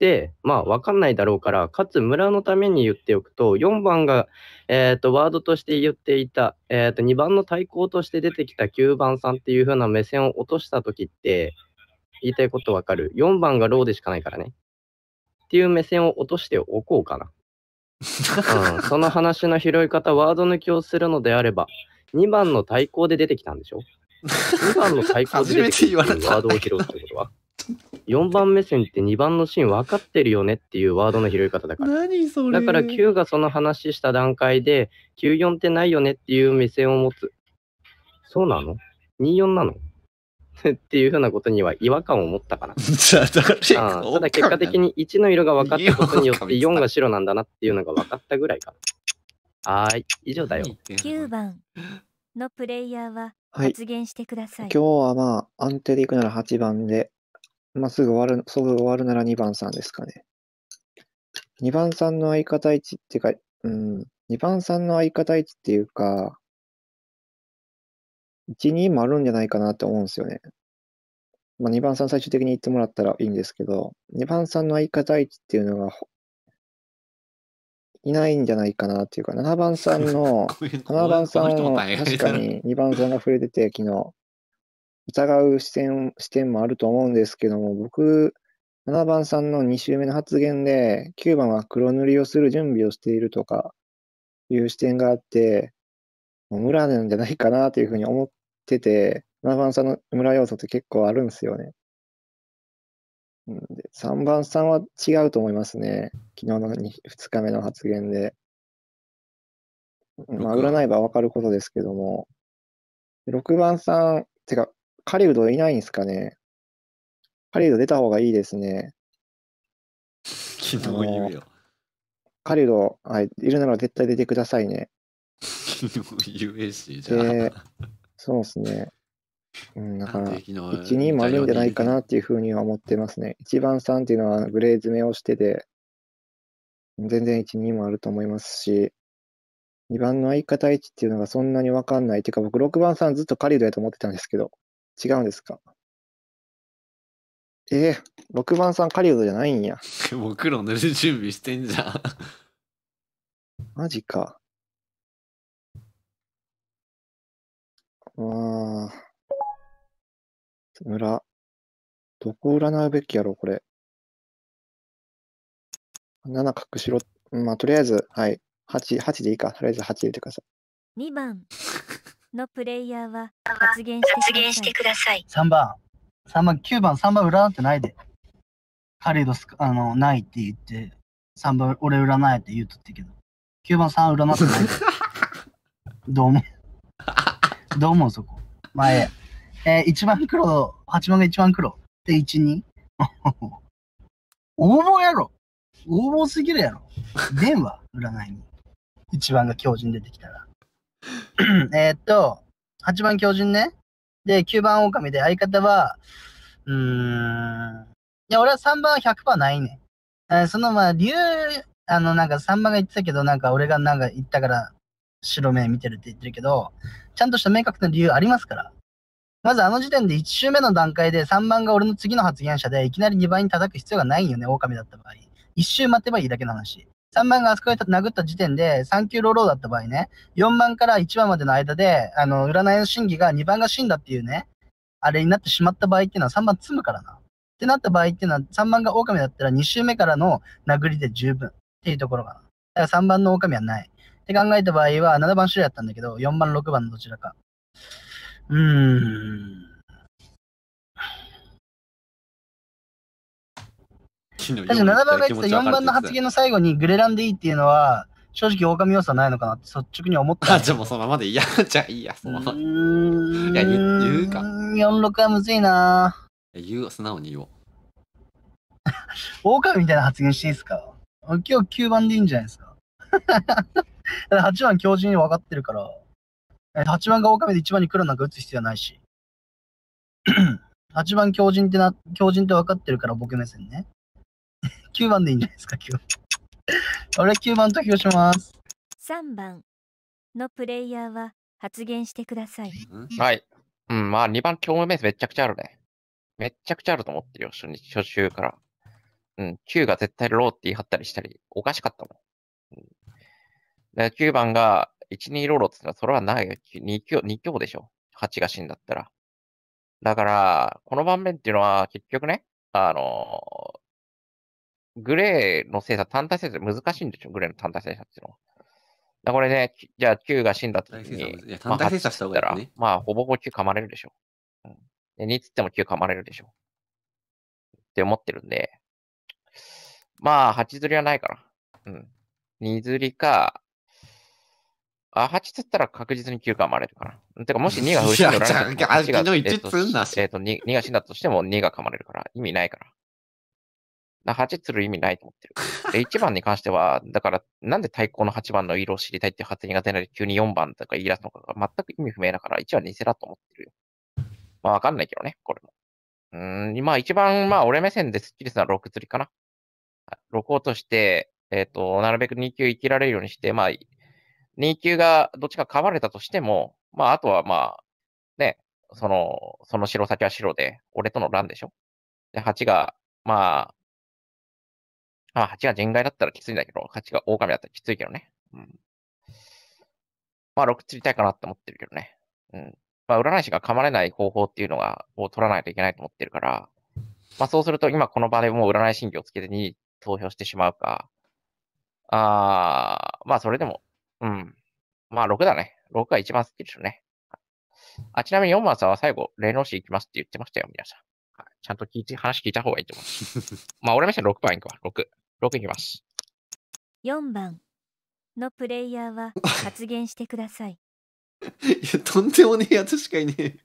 で、まあ、わかんないだろうから、かつ村のために言っておくと、4番が、ワードとして言っていた、2番の対抗として出てきた9番さんっていう風な目線を落としたときって、言いたいことわかる。4番がローでしかないからね。っていう目線を落としておこうかな。その話の拾い方、ワード抜きをするのであれば、2番の対抗で出てきたんでしょ ?2 番の対抗で出てきたワードを拾うってことは。4番目線って2番のシーン分かってるよねっていうワードの拾い方だから。何それ？だから9がその話した段階で、94ってないよねっていう目線を持つ。そうなの ?24 なのっていうふうなことには違和感を持ったかな。ただ結果的に1の色が分かったことによって4が白なんだなっていうのが分かったぐらいかな。はい、以上だよ。9番のプレイヤーは発言してください。はい、今日はまあ安定でいくなら8番で。まあ、すぐ終わるなら2番さんですかね。2番さんの相方位置っていうか、2番さんの相方位置っていうか、1、2もあるんじゃないかなって思うんですよね。まあ、2番さん最終的に言ってもらったらいいんですけど、2番さんの相方位置っていうのが、いないんじゃないかなっていうか、7番さんの確かに2番さんが触れてて、昨日。疑う視点もあると思うんですけども、僕、7番さんの2周目の発言で、9番は黒塗りをする準備をしているとかいう視点があって、もう村なんじゃないかなというふうに思ってて、7番さんの村要素って結構あるんですよね。3番さんは違うと思いますね。昨日の 2日目の発言で。まあ、占えば分かることですけども、6番さん、てか、カリウドいないんですかね。カリウド出た方がいいですね。昨日言うよ。カリウド、はい、いるなら絶対出てくださいね。昨日言うし、じゃあ。そうですね。だから1、2もあるんじゃないかなっていうふうには思ってますね。1番3っていうのはグレー詰めをしてて、全然1、2もあると思いますし、2番の相方1っていうのがそんなに分かんないっていうか、僕6番3ずっと狩人やと思ってたんですけど、違うんですか？6番3狩人じゃないんや。僕ら塗る準備してんじゃん。マジか。ああ。村。どこ占うべきやろ、これ。7角しろ。まあ、とりあえず、はい。8でいいか。とりあえず8入れてください。2番のプレイヤーは発言してください。3番、9番、3番占ってないで。カリドス、ないって言って、3番、俺占えって言うとってけど。9番、3占ってないで。どうもそこ。前。1番黒、8番が1番黒。で、1、2。応募やろ。応募すぎるやろ。電話、占いに。1番が狂人出てきたら。8番狂人ね。で、9番狼で、相方は、いや、俺は3番は 100% ないね。その、まあ、理由、なんか3番が言ってたけど、なんか俺がなんか言ったから、白目見てるって言ってるけど、ちゃんとした明確な理由ありますから。まずあの時点で1周目の段階で3番が俺の次の発言者でいきなり2番に叩く必要がないよね、狼だった場合。1周待てばいいだけの話。3番があそこで殴った時点で3級ローローだった場合ね、4番から1番までの間で、占いの真偽が2番が死んだっていうね、あれになってしまった場合っていうのは3番積むからな。ってなった場合っていうのは3番が狼だったら2周目からの殴りで十分っていうところかな。だから3番の狼はない。って考えた場合は7番白やったんだけど、4番、6番のどちらか。確か7番が言ってた4番の発言の最後にグレランでいいっていうのは正直狼要素ないのかなって率直に思った。じゃあもうそのままでいや、じゃあいいや、そのままで。いや、言うか。46はむずいな。言う、素直に言おう。狼みたいな発言していいですか？今日9番でいいんじゃないですか？8番教授に分かってるから。8番が狼で1番に黒なんか打つ必要ないし。8番狂人って分かってるから、僕目線ね。9番でいいんじゃないですか、今日。俺9番投票します。3番のプレイヤーは発言してください。はい。まあ2番強名めちゃくちゃあるね。めっちゃくちゃあると思ってるよ、初週から。9が絶対ローって言い張ったりしたり、おかしかったもん。9番が、12ローロって言ったら、それはないよ。2強でしょ。8が死んだったら。だから、この盤面っていうのは、結局ね、グレーの精査、単体精査難しいんでしょ、グレーの単体精査っていうのは。だからこれね、じゃあ9が死んだ時に、単体精査した方がいいね。まあ、ほぼほぼ9噛まれるでしょ。2つっても9噛まれるでしょ。って思ってるんで、まあ、8釣りはないから。2釣りか、8つったら確実に9が生まれるかな。てか、もし2が死んだとしても2が噛まれるから、意味ないから。8つる意味ないと思ってる。で、1番に関しては、だから、なんで対抗の8番の色を知りたいっていう発言が出ないで急に4番とか言い出すのかが全く意味不明だから、1は偽だと思ってるよ。まあ、わかんないけどね、これも。まあ、一番、まあ、俺目線でスッキリするのは6釣りかな。6落として、なるべく2級生きられるようにして、まあ、2級がどっちか噛まれたとしても、まあ、あとはまあ、ね、その白先は白で、俺との乱でしょ。で、8が、まあ、8が人外だったらきついんだけど、8が狼だったらきついけどね。まあ、6釣りたいかなって思ってるけどね。まあ、占い師が噛まれない方法っていうのを取らないといけないと思ってるから、まあ、そうすると今この場でもう占い真偽をつけて2投票してしまうか。まあ、それでも、まあ、6だね。6が一番好きでしょうね。ちなみに4番さんは最後、霊能師行きますって言ってましたよ、皆さん。ちゃんと話聞いた方がいいと思う。まあ、俺目線6番行くわ。6行きます。4番のプレイヤーは発言してください。いや、とんでもねえやつしかいねえ。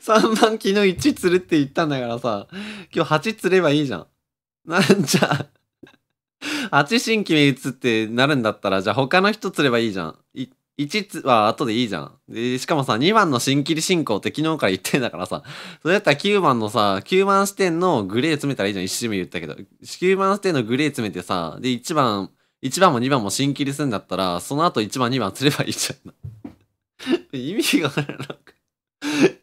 3番昨日1釣るって言ったんだからさ、今日8釣ればいいじゃん。なんじゃ。8新規目移ってなるんだったら、じゃあ他の人釣ればいいじゃん。1つは後でいいじゃん。で、しかもさ、2番の新切り進行って昨日から言ってんだからさ、それだったら9番のさ、9番視点のグレー詰めたらいいじゃん。一周目言ったけど。9番視点のグレー詰めてさ、で、1番も2番も新切りするんだったら、その後1番2番釣ればいいじゃん。意味がわからない。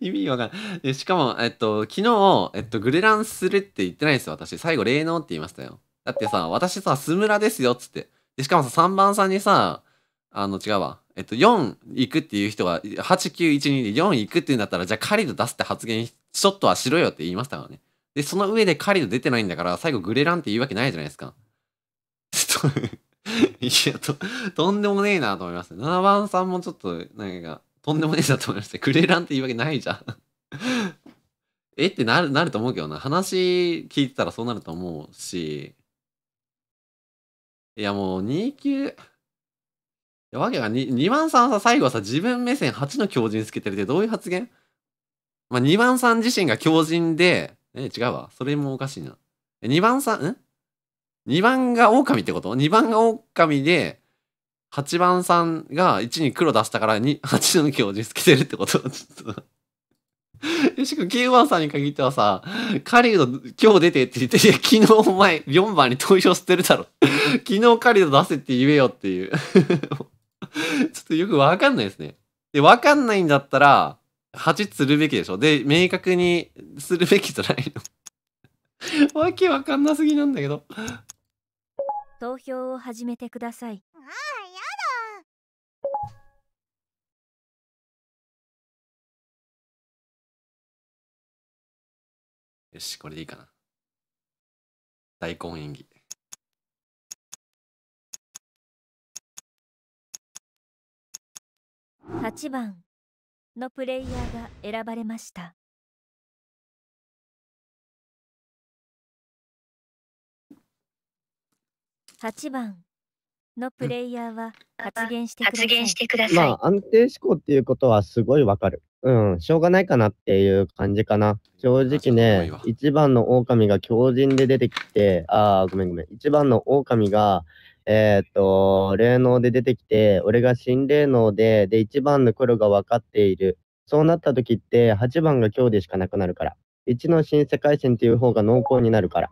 意味わかんない。で、しかも、昨日、グレランするって言ってないんですよ、私。最後、霊能って言いましたよ。だってさ、私さ、スムラですよ、つって。で、しかもさ、3番さんにさ、違うわ。4行くっていう人が、8、9、1、2で4行くっていうんだったら、じゃあカリド出すって発言、ちょっとはしろよって言いましたからね。で、その上でカリド出てないんだから、最後グレランって言うわけないじゃないですか。ちょっと、いや、とんでもねえなと思いました。7番さんもちょっと、なんか、とんでもねえなと思いました。グレランって言うわけないじゃん。えってなると思うけどな。話聞いてたらそうなると思うし。いや、もう、2級、わけが2番さんはさ、最後はさ、自分目線8の狂人つけてるってどういう発言？まあ、2番さん自身が狂人で、違うわ。それもおかしいな。2番さん、2番が狼ってこと？ 2 番が狼で、8番さんが1に黒出したから8の狂人つけてるってことちょっと。しかも9番さんに限ってはさ、カリウド今日出てって言って、いや、昨日お前4番に投票してるだろ。昨日カリウド出せって言えよっていう。ちょっとよくわかんないですね。で、わかんないんだったら、8つるべきでしょ。で、明確にするべきじゃないの。わけわかんなすぎなんだけど。投票を始めてください。ああ、やだ。よし、これでいいかな。大根演技。8番のプレイヤーが選ばれました。8番のプレイヤーは発言してください。まあ、安定思考っていうことはすごいわかる。うん、しょうがないかなっていう感じかな。正直ね、一番の狼が狂人で出てきて、ああ、ごめん。一番の狼が、霊能で出てきて、俺が新霊能で、で、一番の黒が分かっている。そうなった時って、8番が今日でしかなくなるから。1の新世界線っていう方が濃厚になるから。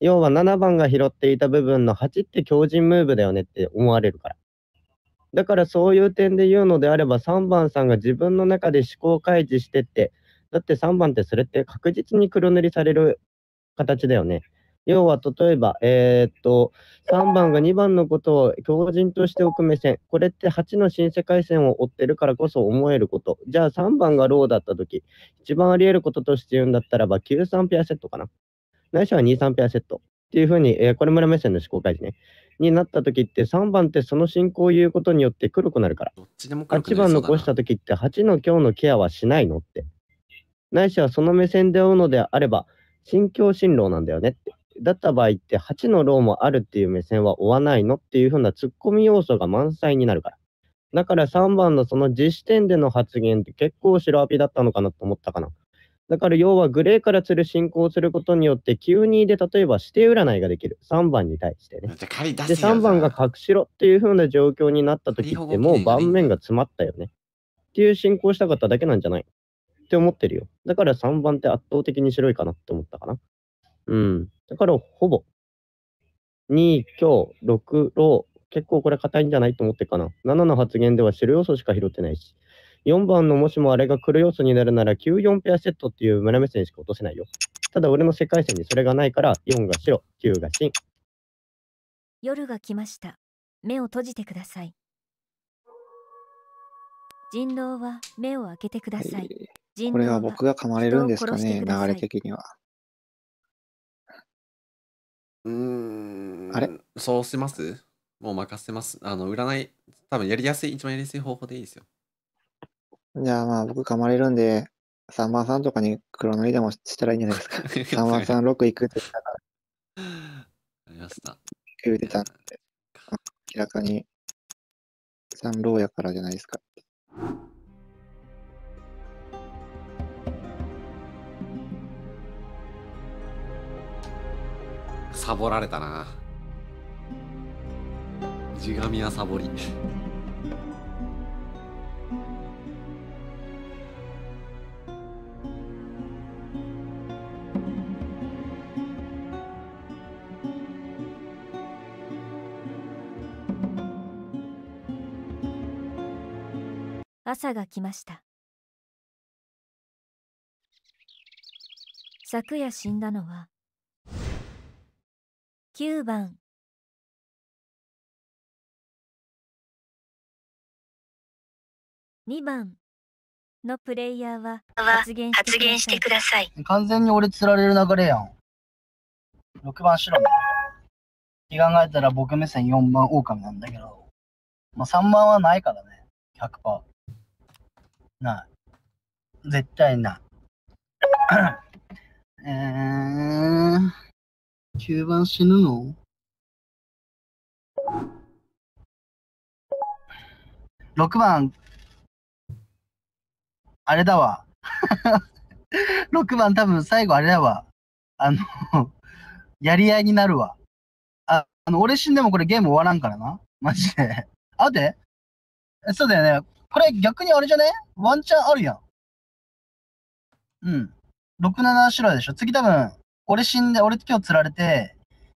要は7番が拾っていた部分の8って狂人ムーブだよねって思われるから。だからそういう点で言うのであれば、3番さんが自分の中で思考開示してって、だって3番ってそれって確実に黒塗りされる形だよね。要は例えば、3番が2番のことを狂人としておく目線、これって8の新世界線を追ってるからこそ思えること。じゃあ3番がローだったとき、一番あり得ることとして言うんだったらば、93ピアセットかな。ないしは23ピアセット。っていうふうに、これ村目線の思考開示ね。になった時って、3番ってその進行を言うことによって黒くなるから。8番残した時って、8の今日のケアはしないのって。ないしはその目線で追うのであれば、心境進路なんだよねって。だった場合って、8のローもあるっていう目線は追わないのっていうふうな突っ込み要素が満載になるから。だから3番のその実視点での発言って結構白アピだったのかなと思ったかな。だから要はグレーから釣る進行をすることによって92で例えば指定占いができる3番に対してね。で3番が隠しろっていう風な状況になった時ってもう盤面が詰まったよねっていう進行したかっただけなんじゃないって思ってるよ。だから3番って圧倒的に白いかなって思ったかな。うん。だからほぼ2、強、6、ロー結構これ硬いんじゃないと思ってるかな。7の発言では白要素しか拾ってないし。4番のもしもあれが黒要素になるなら94ペアセットっていう村目線しか落とせないよ。ただ俺の世界線にそれがないから4が白、9が真。夜が来ました。目を閉じてください。人狼は目を開けてください。これは僕が噛まれるんですかね、流れ的には。あれそうします？もう任せます。占い、多分一番やりやすい方法でいいですよ。じゃあまあ僕噛まれるんで、3番さんとかに黒塗りでもしたらいいんじゃないですか。3番さん6いくって言ったから。ありました。9出たんで、明らかに3ローやからじゃないですか。サボられたな。地紙はサボり。朝が来ました。昨夜死んだのは9番。2番のプレイヤーは発言してください。完全に俺釣られる流れやん。6番白目。って考えたら僕目線4番狼なんだけど、まあ、3番はないからね。100%。ない。絶対ない。9番死ぬの？6番、あれだわ。6番多分最後あれだわ。やり合いになるわ。俺死んでもこれゲーム終わらんからな。マジで。あて？そうだよね。これ逆にあれじゃね？ワンチャンあるやん。うん。6、7白でしょ。次多分、俺死んで、俺今日釣られて、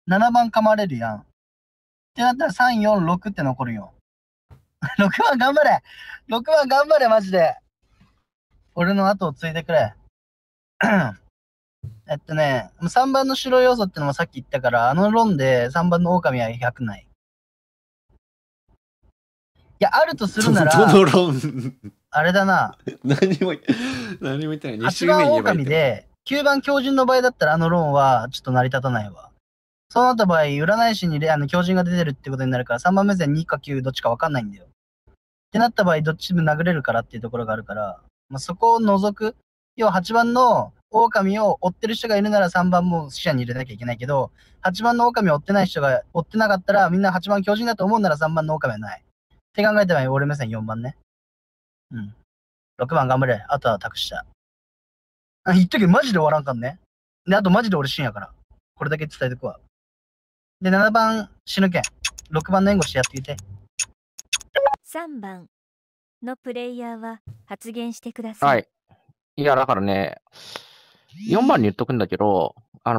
7番噛まれるやん。ってなったら3、4、6って残るよ。6番頑張れ !6 番頑張れ、マジで。俺の後をついてくれ。3番の白要素ってのもさっき言ったから、あの論で3番の狼は100ない。いや、あるとするなら、あれだな。何も言ってない。8番狼で、9番狂人の場合だったらあの論はちょっと成り立たないわ。そうなった場合、占い師に狂人が出てるってことになるから、3番目線2か9どっちか分かんないんだよ。ってなった場合、どっちも殴れるからっていうところがあるから、まあ、そこを除く。要は8番の狼を追ってる人がいるなら3番も視野に入れなきゃいけないけど、8番の狼を追ってない人が追ってなかったら、みんな8番狂人だと思うなら3番の狼はない。って考えたら俺目線4番ね。うん。6番頑張れ。あとは託した。言っとけマジで終わらんかんね。で、あとマジで俺死んやから。これだけ伝えてくわ。で、7番死ぬけん。6番の援護してやっていて。3番のプレイヤーは発言してください。はい。いや、だからね、4番に言っとくんだけど、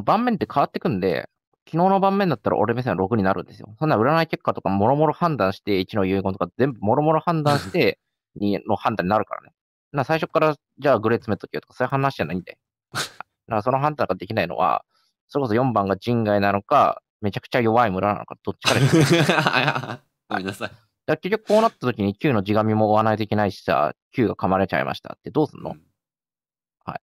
盤面って変わってくんで、昨日の盤面だったら俺目線6になるんですよ。そんな占い結果とかもろもろ判断して、1の遺言とか全部もろもろ判断して、2の判断になるからね。最初から、じゃあグレー詰めとけよとか、そういう話じゃないんで。その判断ができないのは、それこそ4番が人外なのか、めちゃくちゃ弱い村なのか、どっちかです。ごめんなさい。結局こうなった時に9の地紙も追わないといけないしさ、9が噛まれちゃいましたってどうすんの？はい。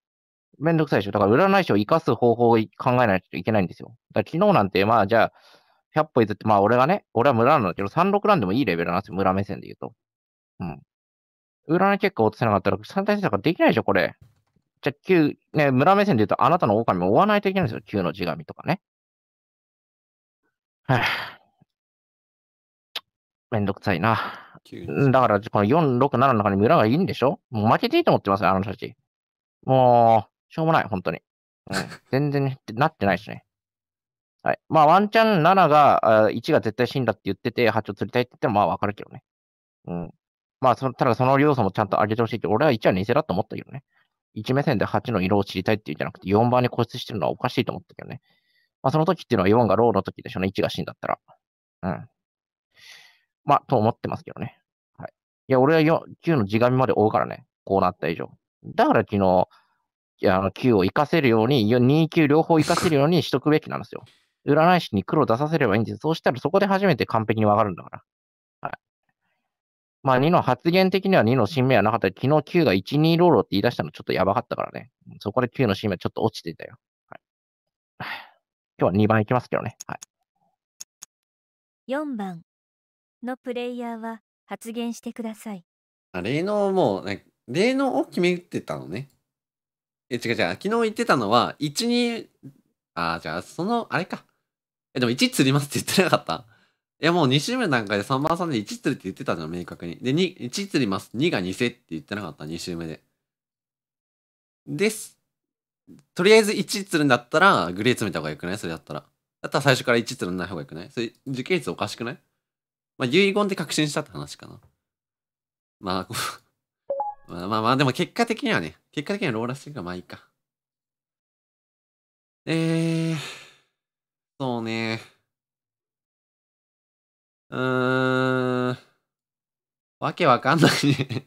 めんどくさいでしょ。だから占い師を生かす方法を考えないといけないんですよ。だから昨日なんて、まあじゃあ、100歩譲って、まあ俺は村なんだけど、36なんでもいいレベルなんですよ。村目線で言うと。うん。占い結果を落とせなかったら、3対戦ができないでしょ、これ。じゃあ9、ね、村目線で言うと、あなたの狼も追わないといけないんですよ。9の地紙とかね。はい。めんどくさいな。だから、この4、6、7の中に村がいいんでしょ？もう負けていいと思ってますよ、あの人たち。もう、しょうもない、本当に。うん、全然なってないしね。はい。まあ、ワンチャン7が、1が絶対死んだって言ってて、8を釣りたいって言っても、まあ、わかるけどね。うん。まあただその要素もちゃんと上げてほしいって、俺は1は偽だと思ったけどね。1目線で8の色を知りたいって言うんじゃなくて、4番に固執してるのはおかしいと思ったけどね。まあ、その時っていうのは4がローの時でしょね、1が死んだったら。うん。まあ、と思ってますけどね。はい。いや、俺は9の地紙まで追うからね。こうなった以上。だから昨日、9を活かせるように、2、9両方活かせるようにしとくべきなんですよ。占い師に黒出させればいいんです。そうしたらそこで初めて完璧にわかるんだから。はい。まあ、2の発言的には2の新名はなかったけど、昨日9が1、2ローロって言い出したのちょっとやばかったからね。そこで9の新名ちょっと落ちていたよ。はい。今日は2番いきますけどね。はい。4番。のプレイヤーは発言してください。あ、霊能もう、ね、霊能を決めてたのね。違う。昨日言ってたのは、1、2、じゃあ、あれか。でも1釣りますって言ってなかった？いや、もう2周目の段階で3番3で1釣るって言ってたじゃん、明確に。で、1釣ります。2が偽って言ってなかった、2周目で。です。とりあえず1釣るんだったら、グレー詰めた方がよくない？それだったら。だったら最初から1釣らない方がよくない？それ、時系列おかしくない？まあ、遺言で確信したって話かな。まあ、まあ、でも結果的にはローラスティングはまあいいか。そうね。わけわかんないね。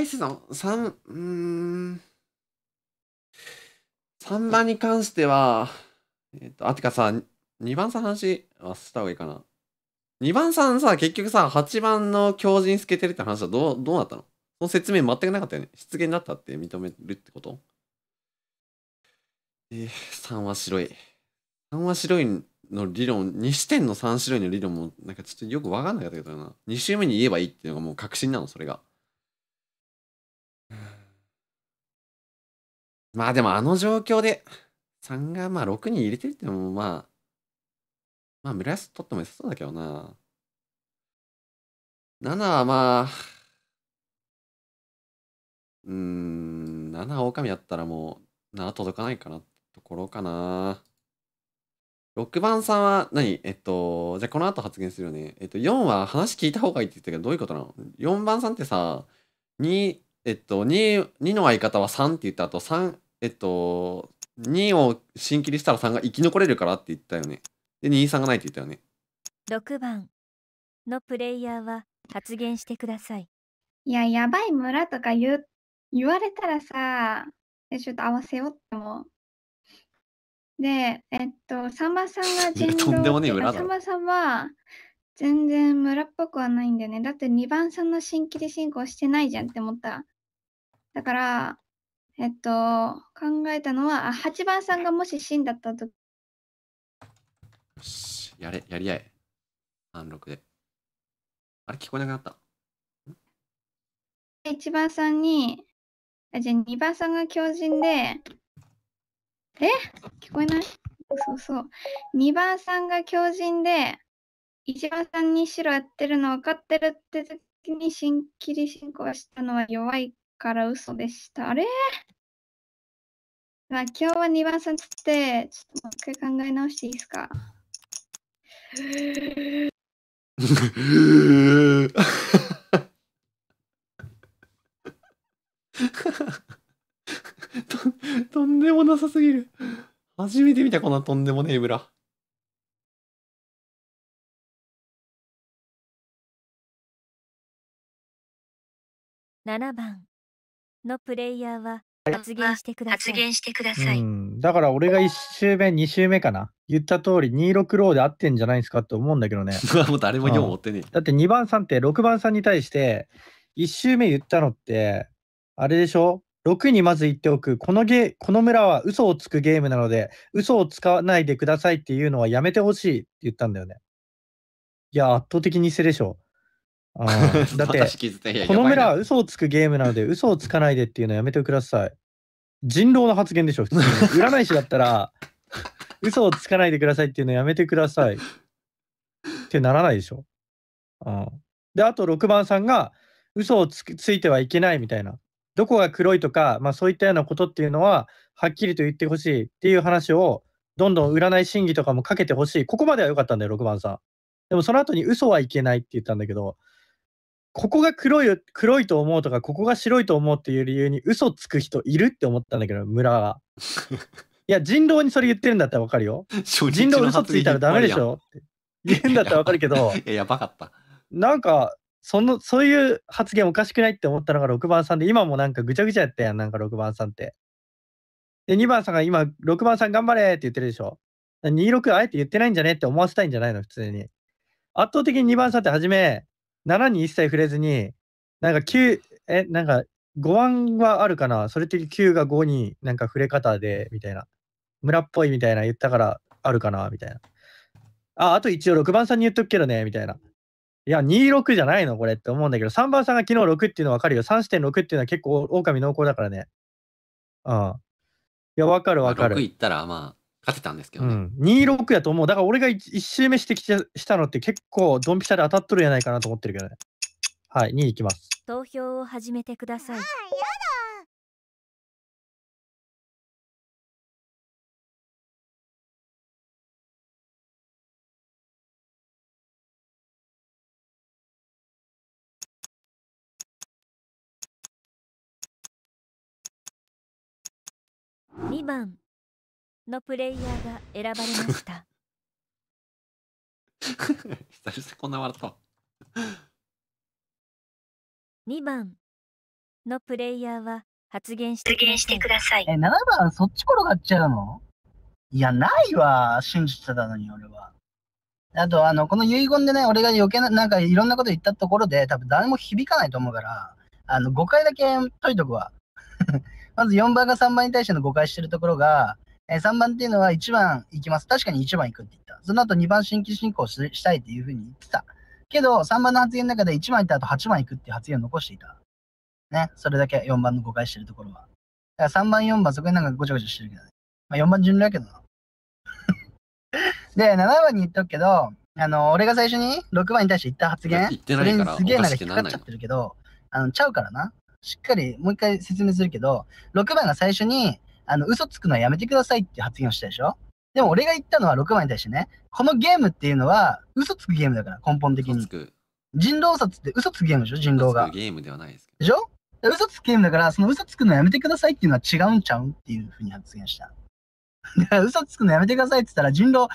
来シーズン3、3番に関しては、てかさ、2番さん話した方がいいかな。2番さんさ、結局さ、8番の強靭透けてるって話はどうなったの？その説明全くなかったよね。失言だったって認めるってこと？3は白い。3は白いの理論、2視点の3白いの理論も、なんかちょっとよくわかんなかったけどな。2周目に言えばいいっていうのがもう確信なの、それが。まあでもあの状況で、3がまあ6に入れてるってのもまあ、まあ村安取っても良さそうだけどな。7はまあ、7は狼だったらもう、7届かないかなってところかな。6番さんは何、じゃあこの後発言するよね。4は話聞いた方がいいって言ったけど、どういうことなの？ 4 番さんってさ、2の相方は3って言った後、3、2を新切りしたら3が生き残れるからって言ったよね。で、2、3がないって言ったよね。6番のプレイヤーは発言してください。いや、やばい村とか言われたらさ、ちょっと合わせようっても。で、さんまさんが人狼っていうか、さんまさんは全然村っぽくはないんだよね。だって2番さんの新規で進行してないじゃんって思った。だから、考えたのは、8番さんがもし死んだったとき。よし、やり合え。36で。あれ、聞こえなくなった。1番さんに、じゃあ2番さんが強靭で、聞こえない？そうそう。2番さんが強靭で、1番さんに白やってるの分かってるって時に新規り進行したのは弱いから嘘でした。あれ？まあ、今日は2番さんつって、ちょっともう一回考え直していいですか？とんでもなさすぎる。初めて見た、こんなとんでもねえ村。7番のプレイヤーは発言してください。だから俺が1周目2周目かな言った通り26ローで合ってんじゃないですかと思うんだけどね。もう誰も4持ってねえ。だって2番さんって6番さんに対して1周目言ったのってあれでしょ、6にまず言っておく。この村は嘘をつくゲームなので、嘘をつかないでくださいっていうのはやめてほしいって言ったんだよね。いや、圧倒的に偽でしょ。だって、この村は嘘をつくゲームなので、嘘をつかないでっていうのはやめてください。人狼の発言でしょ、普通に。占い師だったら、嘘をつかないでくださいっていうのはやめてください。ってならないでしょ。で、あと6番さんが、嘘をついてはいけないみたいな。どこが黒いとか、まあ、そういったようなことっていうのははっきりと言ってほしいっていう話をどんどん占い審議とかもかけてほしい。ここまでは良かったんだよ6番さん。でもその後に嘘はいけないって言ったんだけど、ここが黒いと思うとかここが白いと思うっていう理由に嘘つく人いるって思ったんだけど村が。いや人狼にそれ言ってるんだったら分かるよ。人狼嘘ついたらダメでしょって言うんだったら分かるけど。いやバカった。なんか。そういう発言おかしくないって思ったのが6番さんで、今もなんかぐちゃぐちゃやったやん、なんか6番さんって。で、2番さんが今、6番さん頑張れって言ってるでしょ。26あえて言ってないんじゃねって思わせたいんじゃないの、普通に。圧倒的に2番さんって初め、7に一切触れずに、なんか9、なんか5案はあるかな、それ的9が5になんか触れ方で、みたいな。村っぽいみたいな言ったからあるかな、みたいな。あと一応6番さんに言っとくけどね、みたいな。いや、26じゃないのこれって思うんだけど、3番さんが昨日6っていうの分かるよ。3.6 っていうのは結構狼濃厚だからね。いや、分かる分かる。6いったら、まあ、勝てたんですけどね。26やと思う。だから俺が 1周目してきてしたのって結構ドンピシャで当たっとるやないかなと思ってるけどね。はい、2いきます。投票を始めてください。ああ、やだ。2番のプレイヤーが選ばれました。久々こんな笑った。2番のプレイヤーは発言してください。7番そっち転がっちゃうの？いや、ないわ。信じてたのに、俺は。あと、この遺言でね、俺が余計な、なんかいろんなこと言ったところで、多分誰も響かないと思うから、誤解だけ解いとくわ。まず4番が3番に対しての誤解してるところが、3番っていうのは1番行きます。確かに1番行くって言った。その後2番新規進行したいっていうふうに言ってた。けど、3番の発言の中で1番行った後8番行くっていう発言を残していた。ね。それだけ4番の誤解してるところは。だから3番、4番、そこになんかごちゃごちゃしてるけどね。まあ4番順路やけどな。で、7番に言っとくけど、俺が最初に6番に対して言った発言、それにすげえなんか引っかかっちゃってるけど、ちゃうからな。しっかりもう一回説明するけど、6番が最初に、嘘つくのはやめてくださいって発言をしたでしょ。でも俺が言ったのは6番に対してね、このゲームっていうのは嘘つくゲームだから、根本的に。人狼殺って嘘つくゲームでしょ、人狼が。嘘つくゲームではないですけど。でしょ？嘘つくゲームだから、その嘘つくのやめてくださいっていうのは違うんちゃうっていうふうに発言した。だから嘘つくのやめてくださいって言ったら人狼、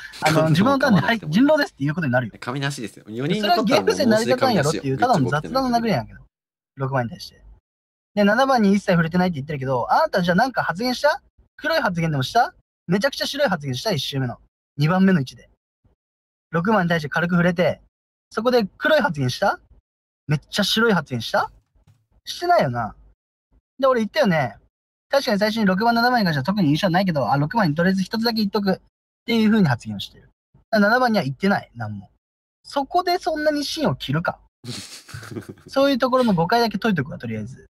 自分の勘で、はい、人狼ですっていうことになるよ。神なしですよ。4人のゲーム性成り立たんやろっていう、ただの雑談の殴りやんけど。6番に対して。で、7番に一切触れてないって言ってるけど、あなたじゃあなんか発言した？黒い発言でもした？めちゃくちゃ白い発言した？1周目の。2番目の位置で。6番に対して軽く触れて、そこで黒い発言した？めっちゃ白い発言した？してないよな。で、俺言ったよね。確かに最初に6番、7番に関しては特に印象ないけど、あ、6番にとりあえず1つだけ言っとくっていう風に発言をしてる。7番には言ってない、なんも。そこでそんなに芯を切るか。そういうところの誤解だけ解いとくわ、とりあえず。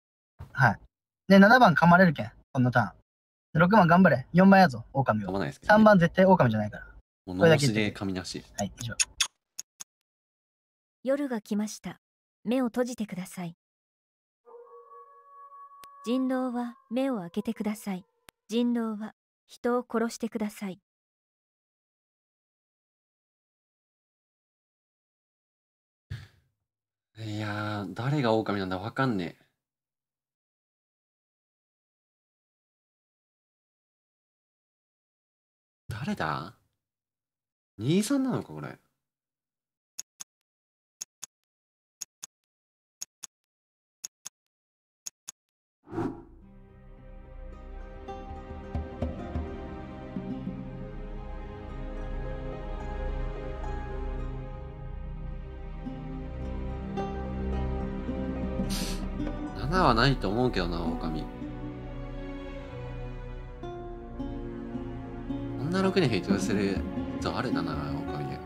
はい。で、7番噛まれるけん、このターン。6番頑張れ。4番やぞ、狼を。噛まないですけどね。3番絶対狼じゃないから。もう脳死で噛みなし。はい、以上。夜が来ました。目を閉じてください。人狼は目を開けてください。人狼は人を殺してください。いやー、誰が狼なんだわかんねえ。誰だ ?23 なのかこれ。7はないと思うけどな、狼。こんな6にヘイトするとあれだな、狼で。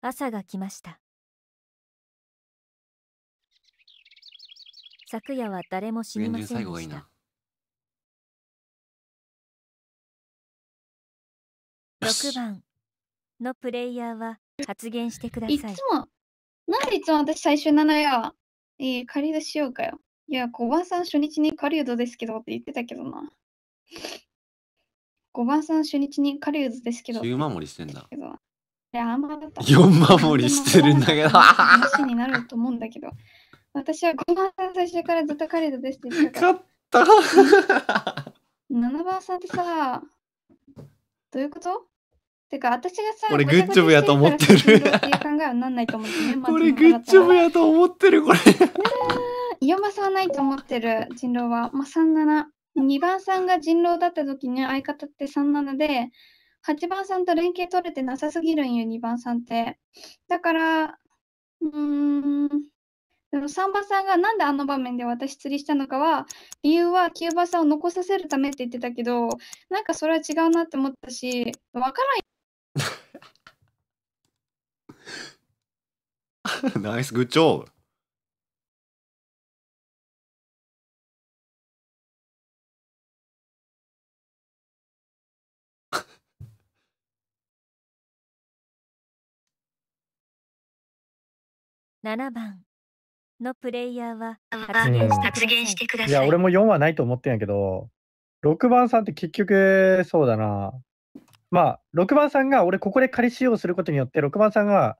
朝が来ました。昨夜は誰も死にませんでした。最後がいいな。6番のプレイヤーは発言してください。いつも、なんでいつも私最初なのよ。借り出しようかよ。いや、5番さん初日に狩人ですけどって言ってたけどな。5番さん初日に狩人ですけど。10万盛りしてんだ。4守りしてるんだけど。話になると思うんだけど。私は5番さん最初からずっと狩人ですって言ってたから。勝った!7 番さんってさ、どういうこと？てか私がさ、これグッジョブやと思ってる。これグッジョブやと思ってる、これ。4番さんはないと思ってる、人狼は。まあ、37。2番さんが人狼だった時に相方って37で、8番さんと連携取れてなさすぎるんよ、2番さんって。だから、でも3番さんがなんであの場面で私釣りしたのかは、理由は9番さんを残させるためって言ってたけど、なんかそれは違うなって思ったし、わからん。ナイスグッジョブ。7番のプレイヤーは発言してください。いや、俺も4はないと思ってんやけど、6番さんって結局そうだな。まあ6番さんが俺ここで仮使用することによって6番さんが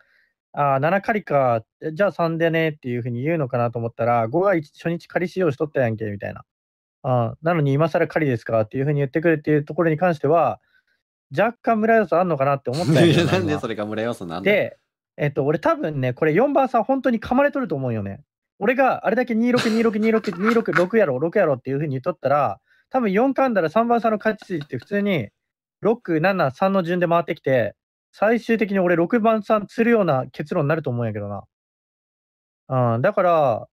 あ7仮か、じゃあ3でねっていうふうに言うのかなと思ったら、5が初日仮使用しとったやんけみたいな。あなのに今更仮ですかっていうふうに言ってくるっていうところに関しては、若干村要素あんのかなって思ったよ。なんでそれが村要素なんだ。で、俺多分ね、これ4番さん本当に噛まれとると思うよね。俺があれだけ26262626やろ6やろっていうふうに言っとったら、多分4噛んだら3番さんの勝ち筋って普通に673の順で回ってきて、最終的に俺6番さん釣るような結論になると思うんやけどな。うん、だから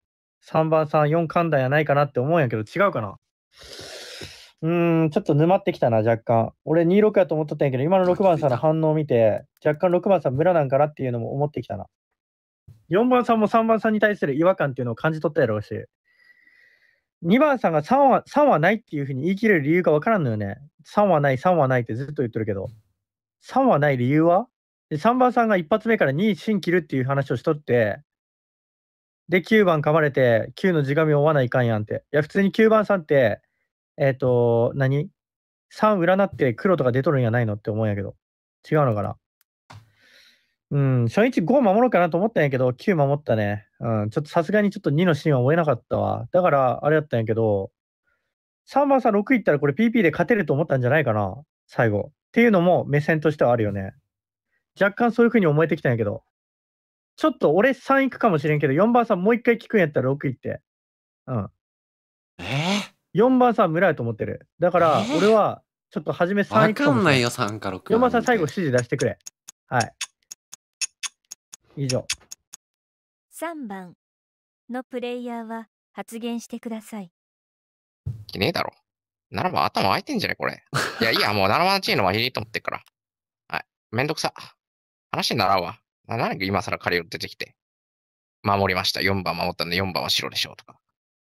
3番さん4噛んだんやないかなって思うんやけど、違うかな。ちょっと沼ってきたな、若干。俺26やと思っとったんやけど、今の6番さんの反応を見て、若干6番さん村なんかなっていうのも思ってきたな。4番さんも3番さんに対する違和感っていうのを感じ取ったやろうし、2番さんが3はないっていうふうに言い切れる理由が分からんのよね。3はない、3はないってずっと言ってるけど、3はない理由は？で、3番さんが一発目から2位芯切るっていう話をしとって、で、9番噛まれて、9の地紙を追わないかんやんって。いや、普通に9番さんって、3占って黒とか出とるんやないのって思うんやけど、違うのかな。初日5守ろうかなと思ったんやけど、9守ったね。ちょっとさすがにちょっと2のシーンは追えなかったわ。だから、あれだったんやけど、3番さん6いったらこれ PP で勝てると思ったんじゃないかな、最後。っていうのも目線としてはあるよね。若干そういう風に思えてきたんやけど、ちょっと俺3いくかもしれんけど、4番さんもう一回聞くんやったら6いって。4番さん村やと思ってる。だから、俺は、ちょっと初め3いくかもしれん。わかんないよ、3か6。4番さん最後指示出してくれ。はい。以上。3番のプレイヤーは発言してください。きねえだろ。7番頭開いてんじゃねこれ。いや、もう7番チームはヒリと思ってるから。はい。めんどくさ。話にならんわ。何か今更彼を出てきて。守りました。4番守ったんで4番は白でしょうとか。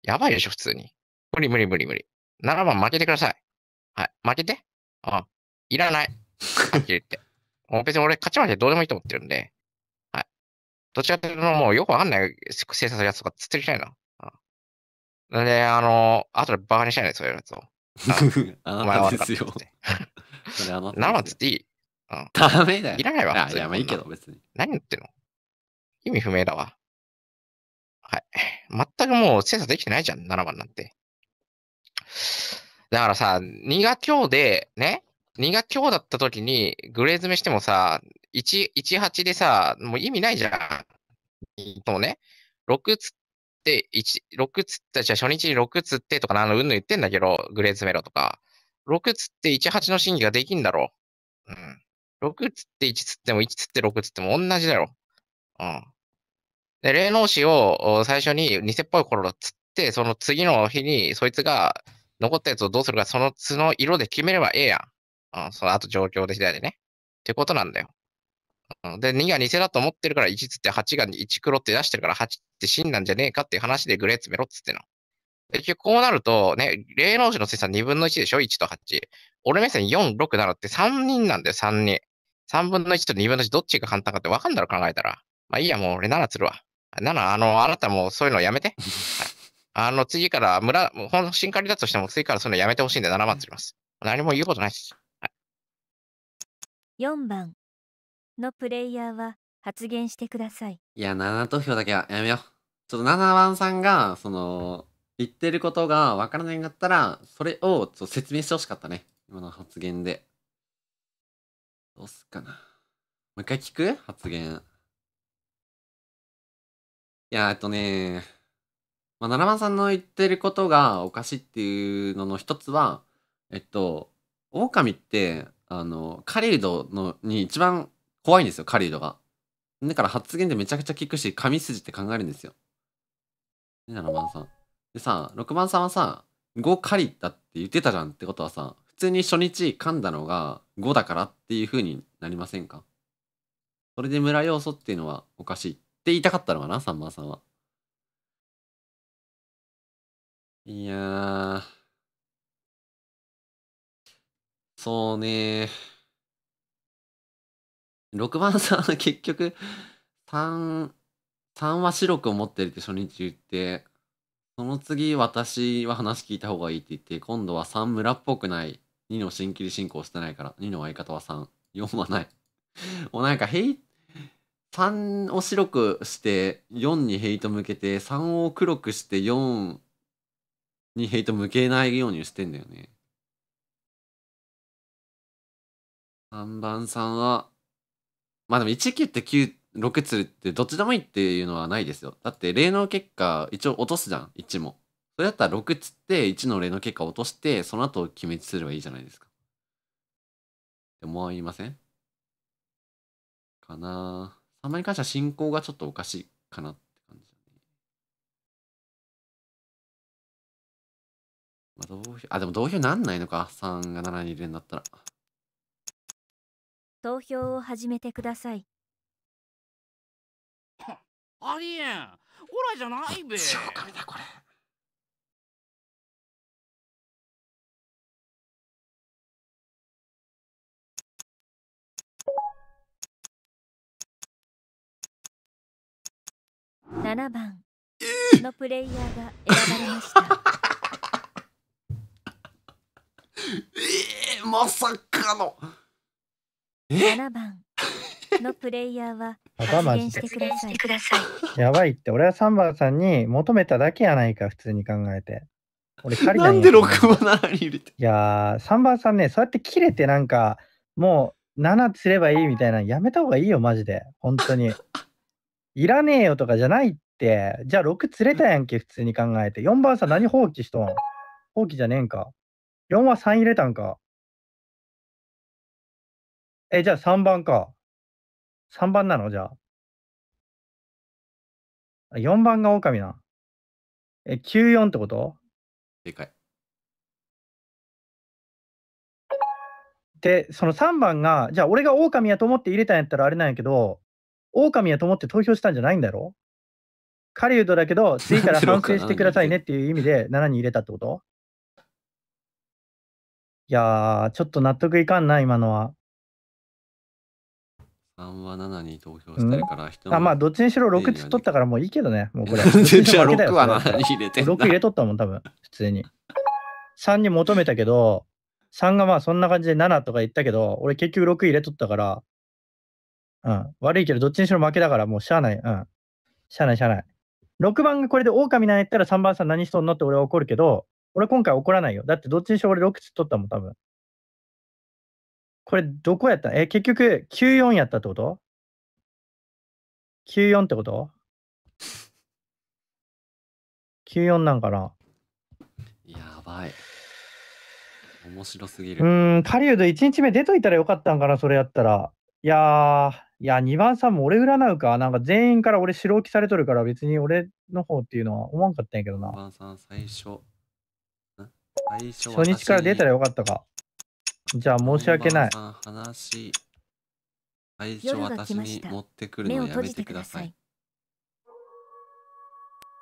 やばいでしょ、普通に。無理。7番負けてください。はい。負けて？いらない。はっきり言って。もう別に俺、勝ち負けどうでもいいと思ってるんで。はい。どっちかっていうと、もうよくわかんない生産のやつとか釣ってるみたいな。なんで、後でバカにしないで、そういうやつを。あなたですよ。7番釣っていい？ダメだよ。いらないわ。いや、まあいいけど、別に。何言ってんの？意味不明だわ。はい。全くもう精査できてないじゃん、7番なんて。だからさ、2が強で、ね、2が強だった時にグレー詰めしてもさ、18でさ、もう意味ないじゃん。ともね、6つって、6つって、じゃあ初日に6つってとか、うんぬ言ってんだけど、グレー詰めろとか、6つって18の審議ができんだろう。6つって1つっても1つって6つっても同じだろ。で、霊能師を最初に偽っぽい頃だつって、その次の日にそいつが、残ったやつをどうするか、その角の色で決めればええやん。その後状況で次第でね。ってことなんだよ。で、2が偽だと思ってるから、1つって8が1黒って出してるから、8って真なんじゃねえかっていう話でグレー詰めろっつっての。で、結局こうなると、ね、霊能者の生産2分の1でしょ ?1 と8。俺目線4、6、7って3人なんだよ、3人。3分の1と2分の1どっちが簡単かって分かんだろ、考えたら。まあいいや、もう俺7つるわ。7、あなたもうそういうのやめて。次から村、本心借りだとしても、次からそういうのやめてほしいんで、7番釣ります。何も言うことないし。4番のプレイヤーは発言してください。いや、7投票だけはやめよう。ちょっと7番さんが、言ってることがわからないんだったら、それをちょっと説明してほしかったね。今の発言で。どうすっかな。もう一回聞く？発言。いや、7番さんの言ってることがおかしいっていうのの一つは、狼って、狩人のに一番怖いんですよ、狩人が。だから発言でめちゃくちゃ聞くし、神筋って考えるんですよ。で、7番さん。でさ、6番さんはさ、5狩りだって言ってたじゃんってことはさ、普通に初日噛んだのが5だからっていう風になりませんか？それで村要素っていうのはおかしいって言いたかったのかな、3番さんは。いやー、そうねー。6番さんは結局、3は白く思ってるって初日言って、その次私は話聞いた方がいいって言って、今度は3村っぽくない。2の新規進行してないから、2の相方は3。4はない。もうなんか3を白くして、4にヘイト向けて、3を黒くして、4、にヘイト向けないようにしてんだよね。3番さんは、まあでも1-9って9、6つるってどっちでもいいっていうのはないですよ。だって霊能結果一応落とすじゃん、1も。それだったら6つって1の霊能結果落として、その後決めすればいいじゃないですか。って思いませんかなぁ。3番に関しては進行がちょっとおかしいかなって感じだね。まあ同票、あ、でも同票なんないのか。3が7にいるんだったら。投票を始めてください。ありえん、オラじゃないべ。超神だこれ。7番、のプレイヤーが選ばれました。まさかの。7番。のプレイヤーは発言してください。やばいって、俺は3番さんに求めただけやないか、普通に考えて。俺借りたんや。なんで6番7に入れて。いやー、3番さんね、そうやって切れてなんか、もう7すればいいみたいな、やめた方がいいよ、マジで。本当に。いらねえよとかじゃないって、じゃあ6釣れたやんけ、普通に考えて。4番さん何放棄しとん？放棄じゃねえんか。4は3入れたんか。え、じゃあ3番か。3番なのじゃあ。4番が狼な。え、94ってこと？でかい。で、その3番が、じゃあ俺が狼やと思って入れたんやったらあれなんやけど、狼やと思って投票したんじゃないんだろ？狩人だけど、次から反省してくださいねっていう意味で7に入れたってこと？いやー、ちょっと納得いかんな、今のは。3は7に投票してるから、人あ、まあどっちにしろ6つ取ったからもういいけどね、もうこれ。じゃあ6は7に入れて。6入れとったもん、多分、普通に。3に求めたけど、3がまあそんな感じで7とか言ったけど、俺結局6入れとったから、うん、悪いけどどっちにしろ負けだからもうしゃあない、うん。しゃあない、しゃあない。6番がこれで狼なんやったら3番さん何しとんのって俺は怒るけど、俺今回怒らないよ。だってどっちにしろ俺6つ取ったもん、多分。これどこやった？え、結局94やったってこと？ 94 ってこと？ 94 なんかな。やばい、面白すぎる。狩人1日目出といたらよかったんかな、それやったら。いや2番さんも俺占うかなんか全員から俺白置きされとるから別に俺の方っていうのは思わんかったんやけどな。2番さん最初初日から出たらよかったか。じゃあ申し訳ない。話、最初私に持ってくるのやめてください。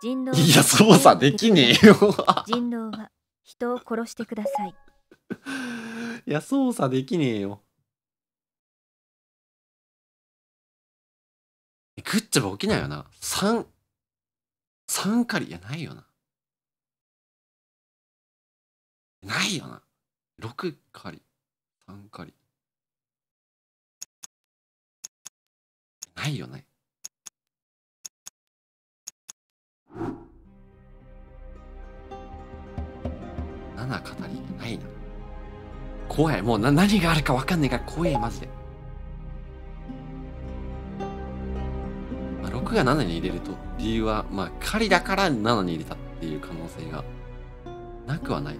いや、操作できねえよ。人狼は人を殺してください。いや、操作できねえよ。グッチョブ起きないよな。3狩りいやないよな。ないよな。6狩り。3狩りないよね。7語りないな。怖い、もう何があるか分かんないから怖い、マジで。まあ、6が7に入れると理由はまあ狩りだから7に入れたっていう可能性がなくはない。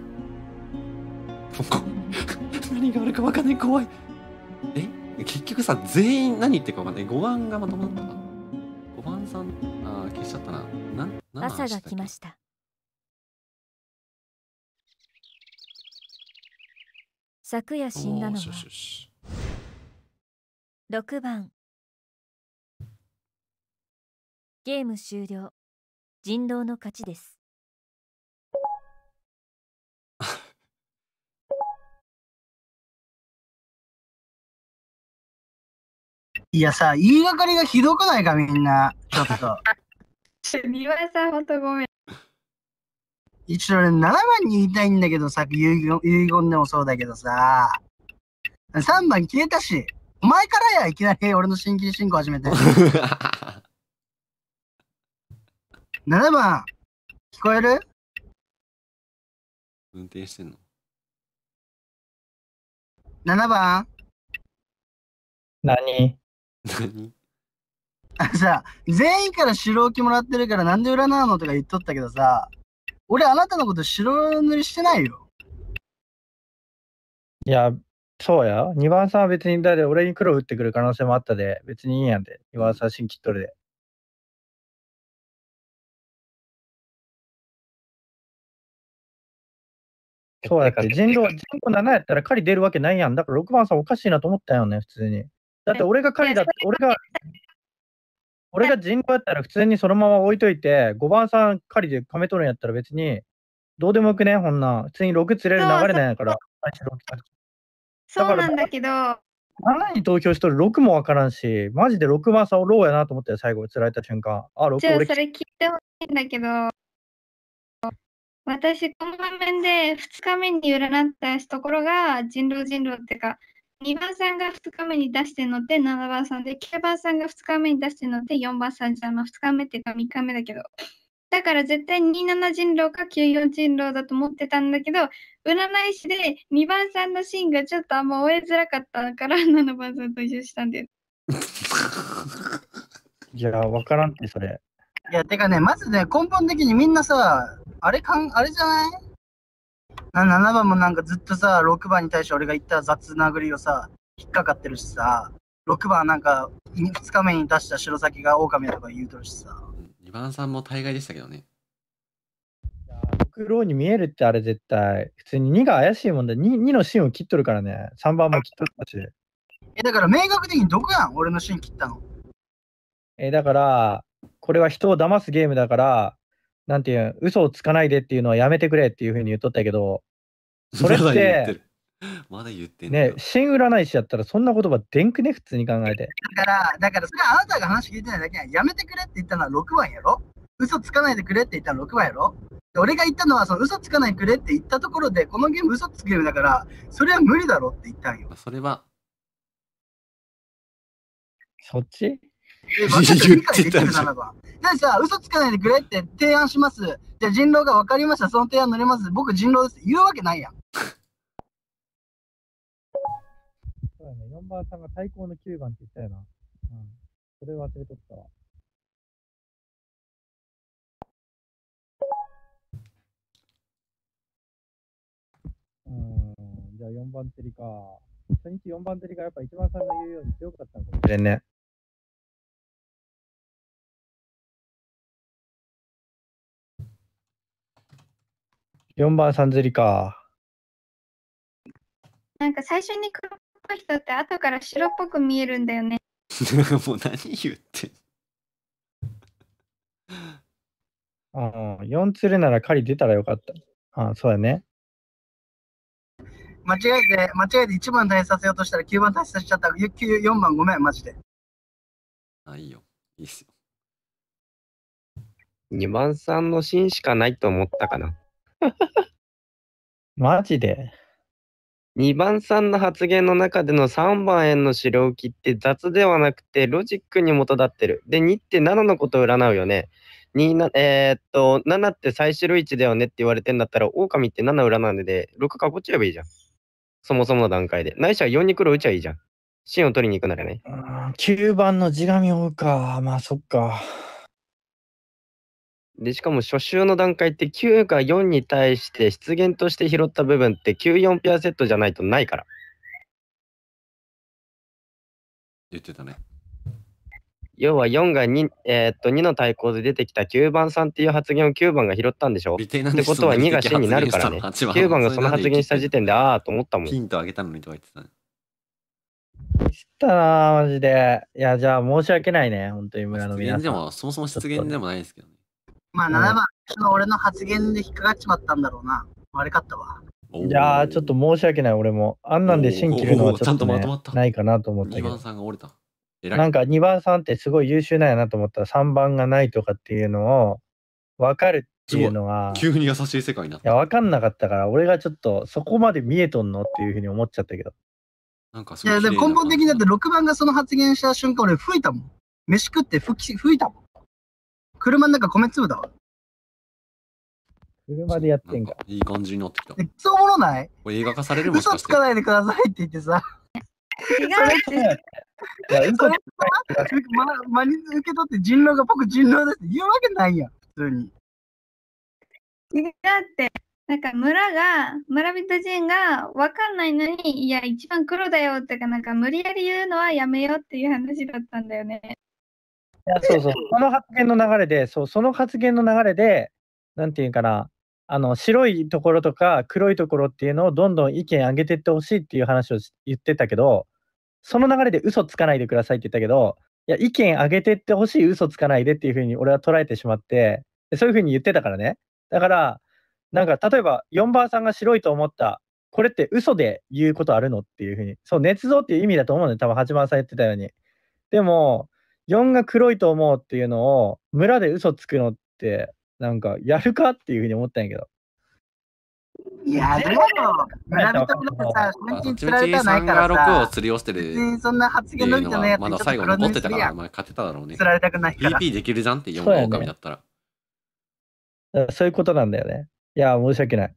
何があるか分かんない、怖い。え、結局さ、全員何言ってるか分かんない。5番がまとまったか。5番さん、ああ、消しちゃったな。朝が来ました。昨夜死んだのは6番。ゲーム終了。人狼の勝ちです。いやさ、言いがかりがひどくないか、みんな。ちょっと。三輪さん、ほんとごめん。一応俺、7番に言いたいんだけどさ、遺言でもそうだけどさ、3番消えたし、お前からや、いきなり俺の真剣進行始めて。7番、聞こえる？運転してんの？ 7 番何あ、じゃあ全員から白置きもらってるからなんで占うのとか言っとったけどさ、俺あなたのこと白塗りしてないよ。いや、そうや。2番さんは別に誰、俺に黒打ってくる可能性もあったで、別にいいやんで。2番さん新切っとるで。そうやって、人口7やったら狩り出るわけないやん。だから6番さんおかしいなと思ったよね、普通に。だって俺が狩りだって、俺が人口やったら普通にそのまま置いといて、5番さん狩りで亀取るんやったら別に、どうでもよくね、こんな。普通に6釣れる流れなんやから。そうなんだけど。7に投票しとる6もわからんし、マジで6番さんをローやなと思ったよ、最後、釣られた瞬間。あ、6番。それ聞いてほしいんだけど。私、この場面で2日目に占ったところが人狼ってか、2番さんが2日目に出してるので7番さんで、9番さんが2日目に出してるので4番さんじゃん。2日目っていうか3日目だけど。だから絶対27人狼か94人狼だと思ってたんだけど、占い師で2番さんのシーンがちょっとあんま終えづらかったから7番さんと一緒したんだよ。いや、わからんって、それ。いや、てかね、まずね、根本的にみんなさ、あれじゃないな ?7 番もなんかずっとさ、6番に対して俺が言った雑なぐりをさ、引っかかってるしさ、6番なんか2日目に出した白崎が狼とか言うとるしさ。2番さんも大概でしたけどね。僕、ローに見えるってあれ絶対。普通に2が怪しいもんで、2の芯を切っとるからね。3番も切っとったし。え、だから明確的にどこやん俺の芯切ったの。だから、これは人を騙すゲームだから、なんていうん、嘘をつかないでっていうのはやめてくれっていうふうに言っとったけど、それって、まだ言ってんね、新占い師やったらそんな言葉でんくね、普通に考えて。だから、それはあなたが話聞いてないだけやん。やめてくれって言ったのは6番やろ、嘘つかないでくれって言ったのは6番やろ。俺が言ったのは、その嘘つかないでくれって言ったところで、このゲーム嘘つくゲームだから、それは無理だろって言ったんよ。それは。そっち言ってたじゃん。だってさ、嘘つかないでくれって提案します。じゃあ人狼が分かりました。その提案乗れます。僕人狼です。言うわけないやん。そうやね。4番さんが対抗の9番って言ったよな。うん。それ忘れとったわ。じゃあ4番釣りか。初日4番釣りがやっぱ1番さんが言うように強かったのかもしれんね。4番さん釣りか。なんか最初に黒っぽい人って後から白っぽく見えるんだよね。もう何言ってんの。4釣るなら狩り出たらよかった。そうやね。間違えて1番対させようとしたら9番対させちゃった。4番ごめんマジで。いいよ、いいっすよ。2番さんの芯しかないと思ったかな。マジで2番さんの発言の中での3番への白置きって雑ではなくてロジックに基立ってる。で2って7のことを占うよね。7って最白位置だよねって言われてんだったら狼って7占うで6囲っちゃえばいいじゃん。そもそもの段階でないしは4に黒打ちゃいいじゃん。芯を取りに行くならね。9番の地紙を追うか。まあそっか。でしかも初週の段階って9が4に対して出現として拾った部分って94ペアセットじゃないとないから。言ってたね。要は4が2の対抗で出てきた9番さんっていう発言を9番が拾ったんでしょ。ってことは2が芯になるからね。9番がその発言した時点でああと思ったもん。ヒントあげたのにとか言ってたね。知ったなマジで。いやじゃあ申し訳ないね本当に村の皆さん。出現でもそもそも出現でもないですけどね。まあ7番、俺の発言で引っかかっちまったんだろうな。悪かったわ。いやー、ちょっと申し訳ない、俺も。あんなんで芯切るのはちょっと、ね、ないかなと思ったけど。2番さんが折れた。なんか2番さんってすごい優秀なんやなと思ったら、3番がないとかっていうのを分かるっていうのが。急に優しい世界になった。いや、分かんなかったから、俺がちょっとそこまで見えとんのっていうふうに思っちゃったけど。なんかいや、でも根本的にだって6番がその発言した瞬間、俺吹いたもん。飯食って吹いたもん。車の中米粒だわ。車でやってんか。いい感じになってきた。そうもろない。これ映画化されるもん。嘘つかないでくださいって言ってさ。違う。いや、嘘つけない。真に受け取って人狼が僕人狼ですって言うわけないやん、普通に。だって、なんか村人陣が分かんないのに、いや、一番黒だよとか、なんか無理やり言うのはやめようっていう話だったんだよね。いや、そうそう、その発言の流れで、なんていうかな、白いところとか黒いところっていうのをどんどん意見上げてってほしいっていう話を言ってたけど、その流れで嘘つかないでくださいって言ったけど、いや、意見上げてってほしい、嘘つかないでっていうふうに俺は捉えてしまって、そういうふうに言ってたからね。だから、なんか例えば、4番さんが白いと思った、これって嘘で言うことあるのっていうふうに、そう、捏造っていう意味だと思うんだよ、多分8番さん言ってたように。でも、4が黒いと思うっていうのを村で嘘つくのってなんかやるかっていうふうに思ったんやけど、いやでも村人のさ、ちちさんが6を釣りをしてるそんな発言の人のやつまだ最後残ってたからお前勝てただろうね。釣られたくないから BP できるじゃんって4が狼だったら、そういうことなんだよね。いや申し訳ない。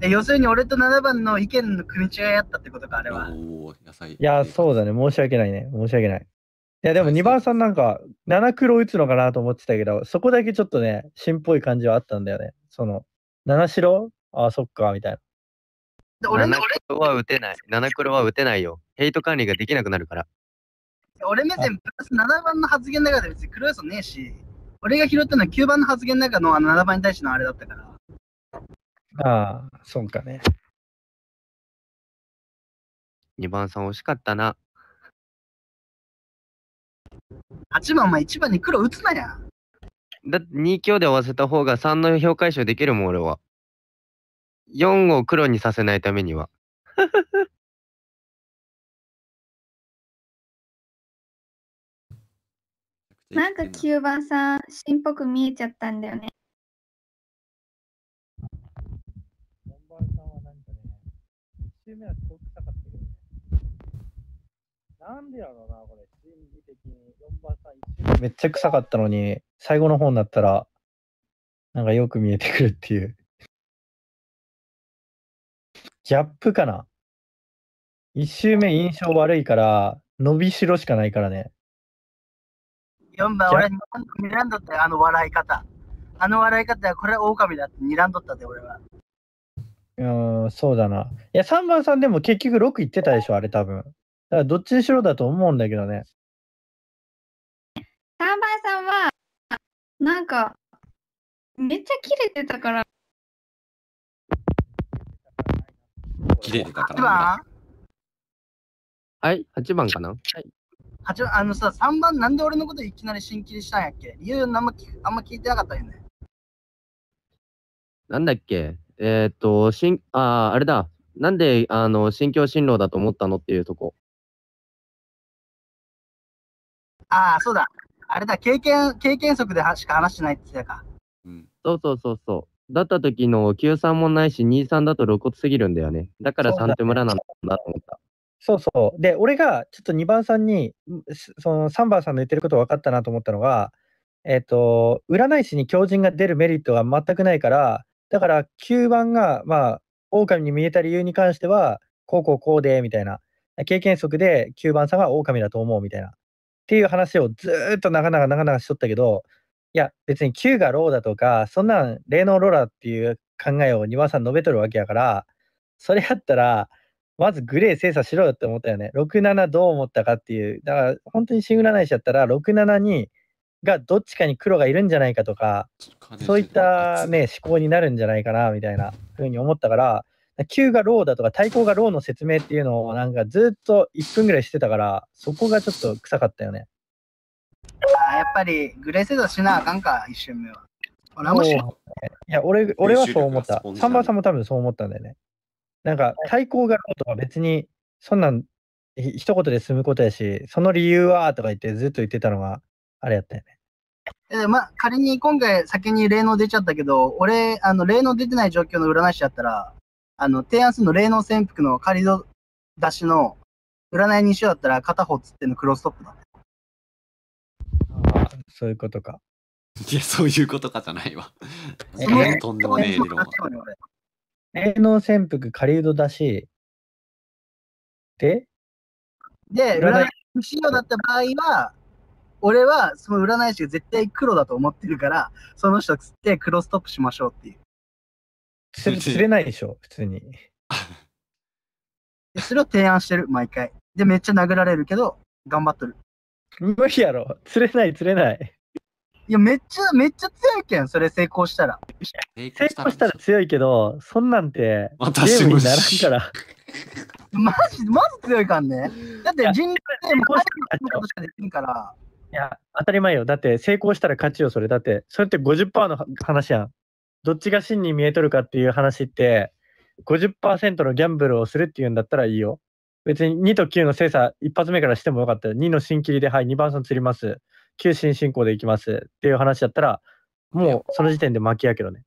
要するに俺と7番の意見の組み違いあったってことか、あれは。いやそうだね、申し訳ないね、申し訳ない。いやでも2番さんなんか7黒打つのかなと思ってたけど、そこだけちょっとね、芯っぽい感じはあったんだよね。その7白、ああそっかみたいな。俺の7黒は打てないよ、ヘイト管理ができなくなるから。俺目線プラス7番の発言の中で別に黒要素ねえし、俺が拾ったのは9番の発言の中の7番に対してのあれだったから。ああ、そうかね。2番さん惜しかったな。8番、お前1番に黒打つなや。だって2強で合わせた方が3の評価解消できるもん、俺は。4を黒にさせないためには。なんか9番さん、芯っぽく見えちゃったんだよね。なんでやろうな、これ。心理的に4番さん1周目めっちゃ臭かったのに、最後の方になったらなんかよく見えてくるっていうギャップかな。1周目印象悪いから伸びしろしかないからね。4番俺に睨んどったよ、あの笑い方。あの笑い方はこれは狼だって睨んどったで俺は。そうだな。いや、3番さんでも結局6いってたでしょ、あれ多分。だからどっちにしろだと思うんだけどね。3番さんは、なんか、めっちゃ切れてたから。切れてたから。8番？はい、8番かな？はい。8番、さ、3番なんで俺のこといきなり新切りしたんやっけ？理由あんま聞いてなかったよね。なんだっけ？あれだ。なんで、信教心労だと思ったのっていうとこ。ああ、そうだ。あれだ、経験則でしか話しないって言ってたか。うん。そうそうそうそう。だった時の93もないし、23だと露骨すぎるんだよね。だから3手村なんだと思った。そうそう。で、俺がちょっと2番さんに、その3番さんの言ってること分かったなと思ったのが、占い師に狂人が出るメリットが全くないから、だから9番がまあ狼に見えた理由に関してはこうこうこうでみたいな、経験則で9番さんが狼だと思うみたいなっていう話をずーっと長々しとったけど、いや別に9がローだとかそんなん霊能ロラっていう考えを2番さん述べとるわけやから、それやったらまずグレー精査しろよって思ったよね。67どう思ったかっていう。だから本当に新占い師やったら67にがどっちかに黒がいるんじゃないかとか、そういったね思考になるんじゃないかなみたいなふうに思ったから、9がローだとか対抗がローの説明っていうのをなんかずっと1分ぐらいしてたから、そこがちょっと臭かったよね。やっぱりグレー制度しなあかんか、1周目は。いや俺はそう思った。3番さんも多分そう思ったんだよね。なんか対抗がローとか別にそんなん一言で済むことやし、その理由はとか言ってずっと言ってたのがあれやったよね。まあ、仮に今回先に霊能出ちゃったけど、俺霊能出てない状況の占い師やったら、提案するの霊能潜伏の仮出しの占いにしようだったら片方つってのクロストップだね。ああ、そういうことか。いや、そういうことかじゃないわ。とんでもねえ理論は。霊能潜伏仮出しでで、占い不使用だった場合は、俺はその占い師が絶対黒だと思ってるから、その人釣って黒ストップしましょうっていう。釣れないでしょ、普通に。それを提案してる、毎回。で、めっちゃ殴られるけど、頑張っとる。無理やろ、釣れない、釣れない。いや、めっちゃ強いけん、それ成功したら。成功したら強いけど、そんなんて、ゲームにならんから。マジ強いかんね。だって人類でも勝つことしかできんから。いや、当たり前よ。だって成功したら勝ちよ、それ。だって、それって 50% の話やん。どっちが真に見えとるかっていう話って、50% のギャンブルをするっていうんだったらいいよ。別に2と9の精査、一発目からしてもよかった。2の新切りで、はい、2番さん釣ります。9進行でいきますっていう話だったら、もうその時点で負けやけどね。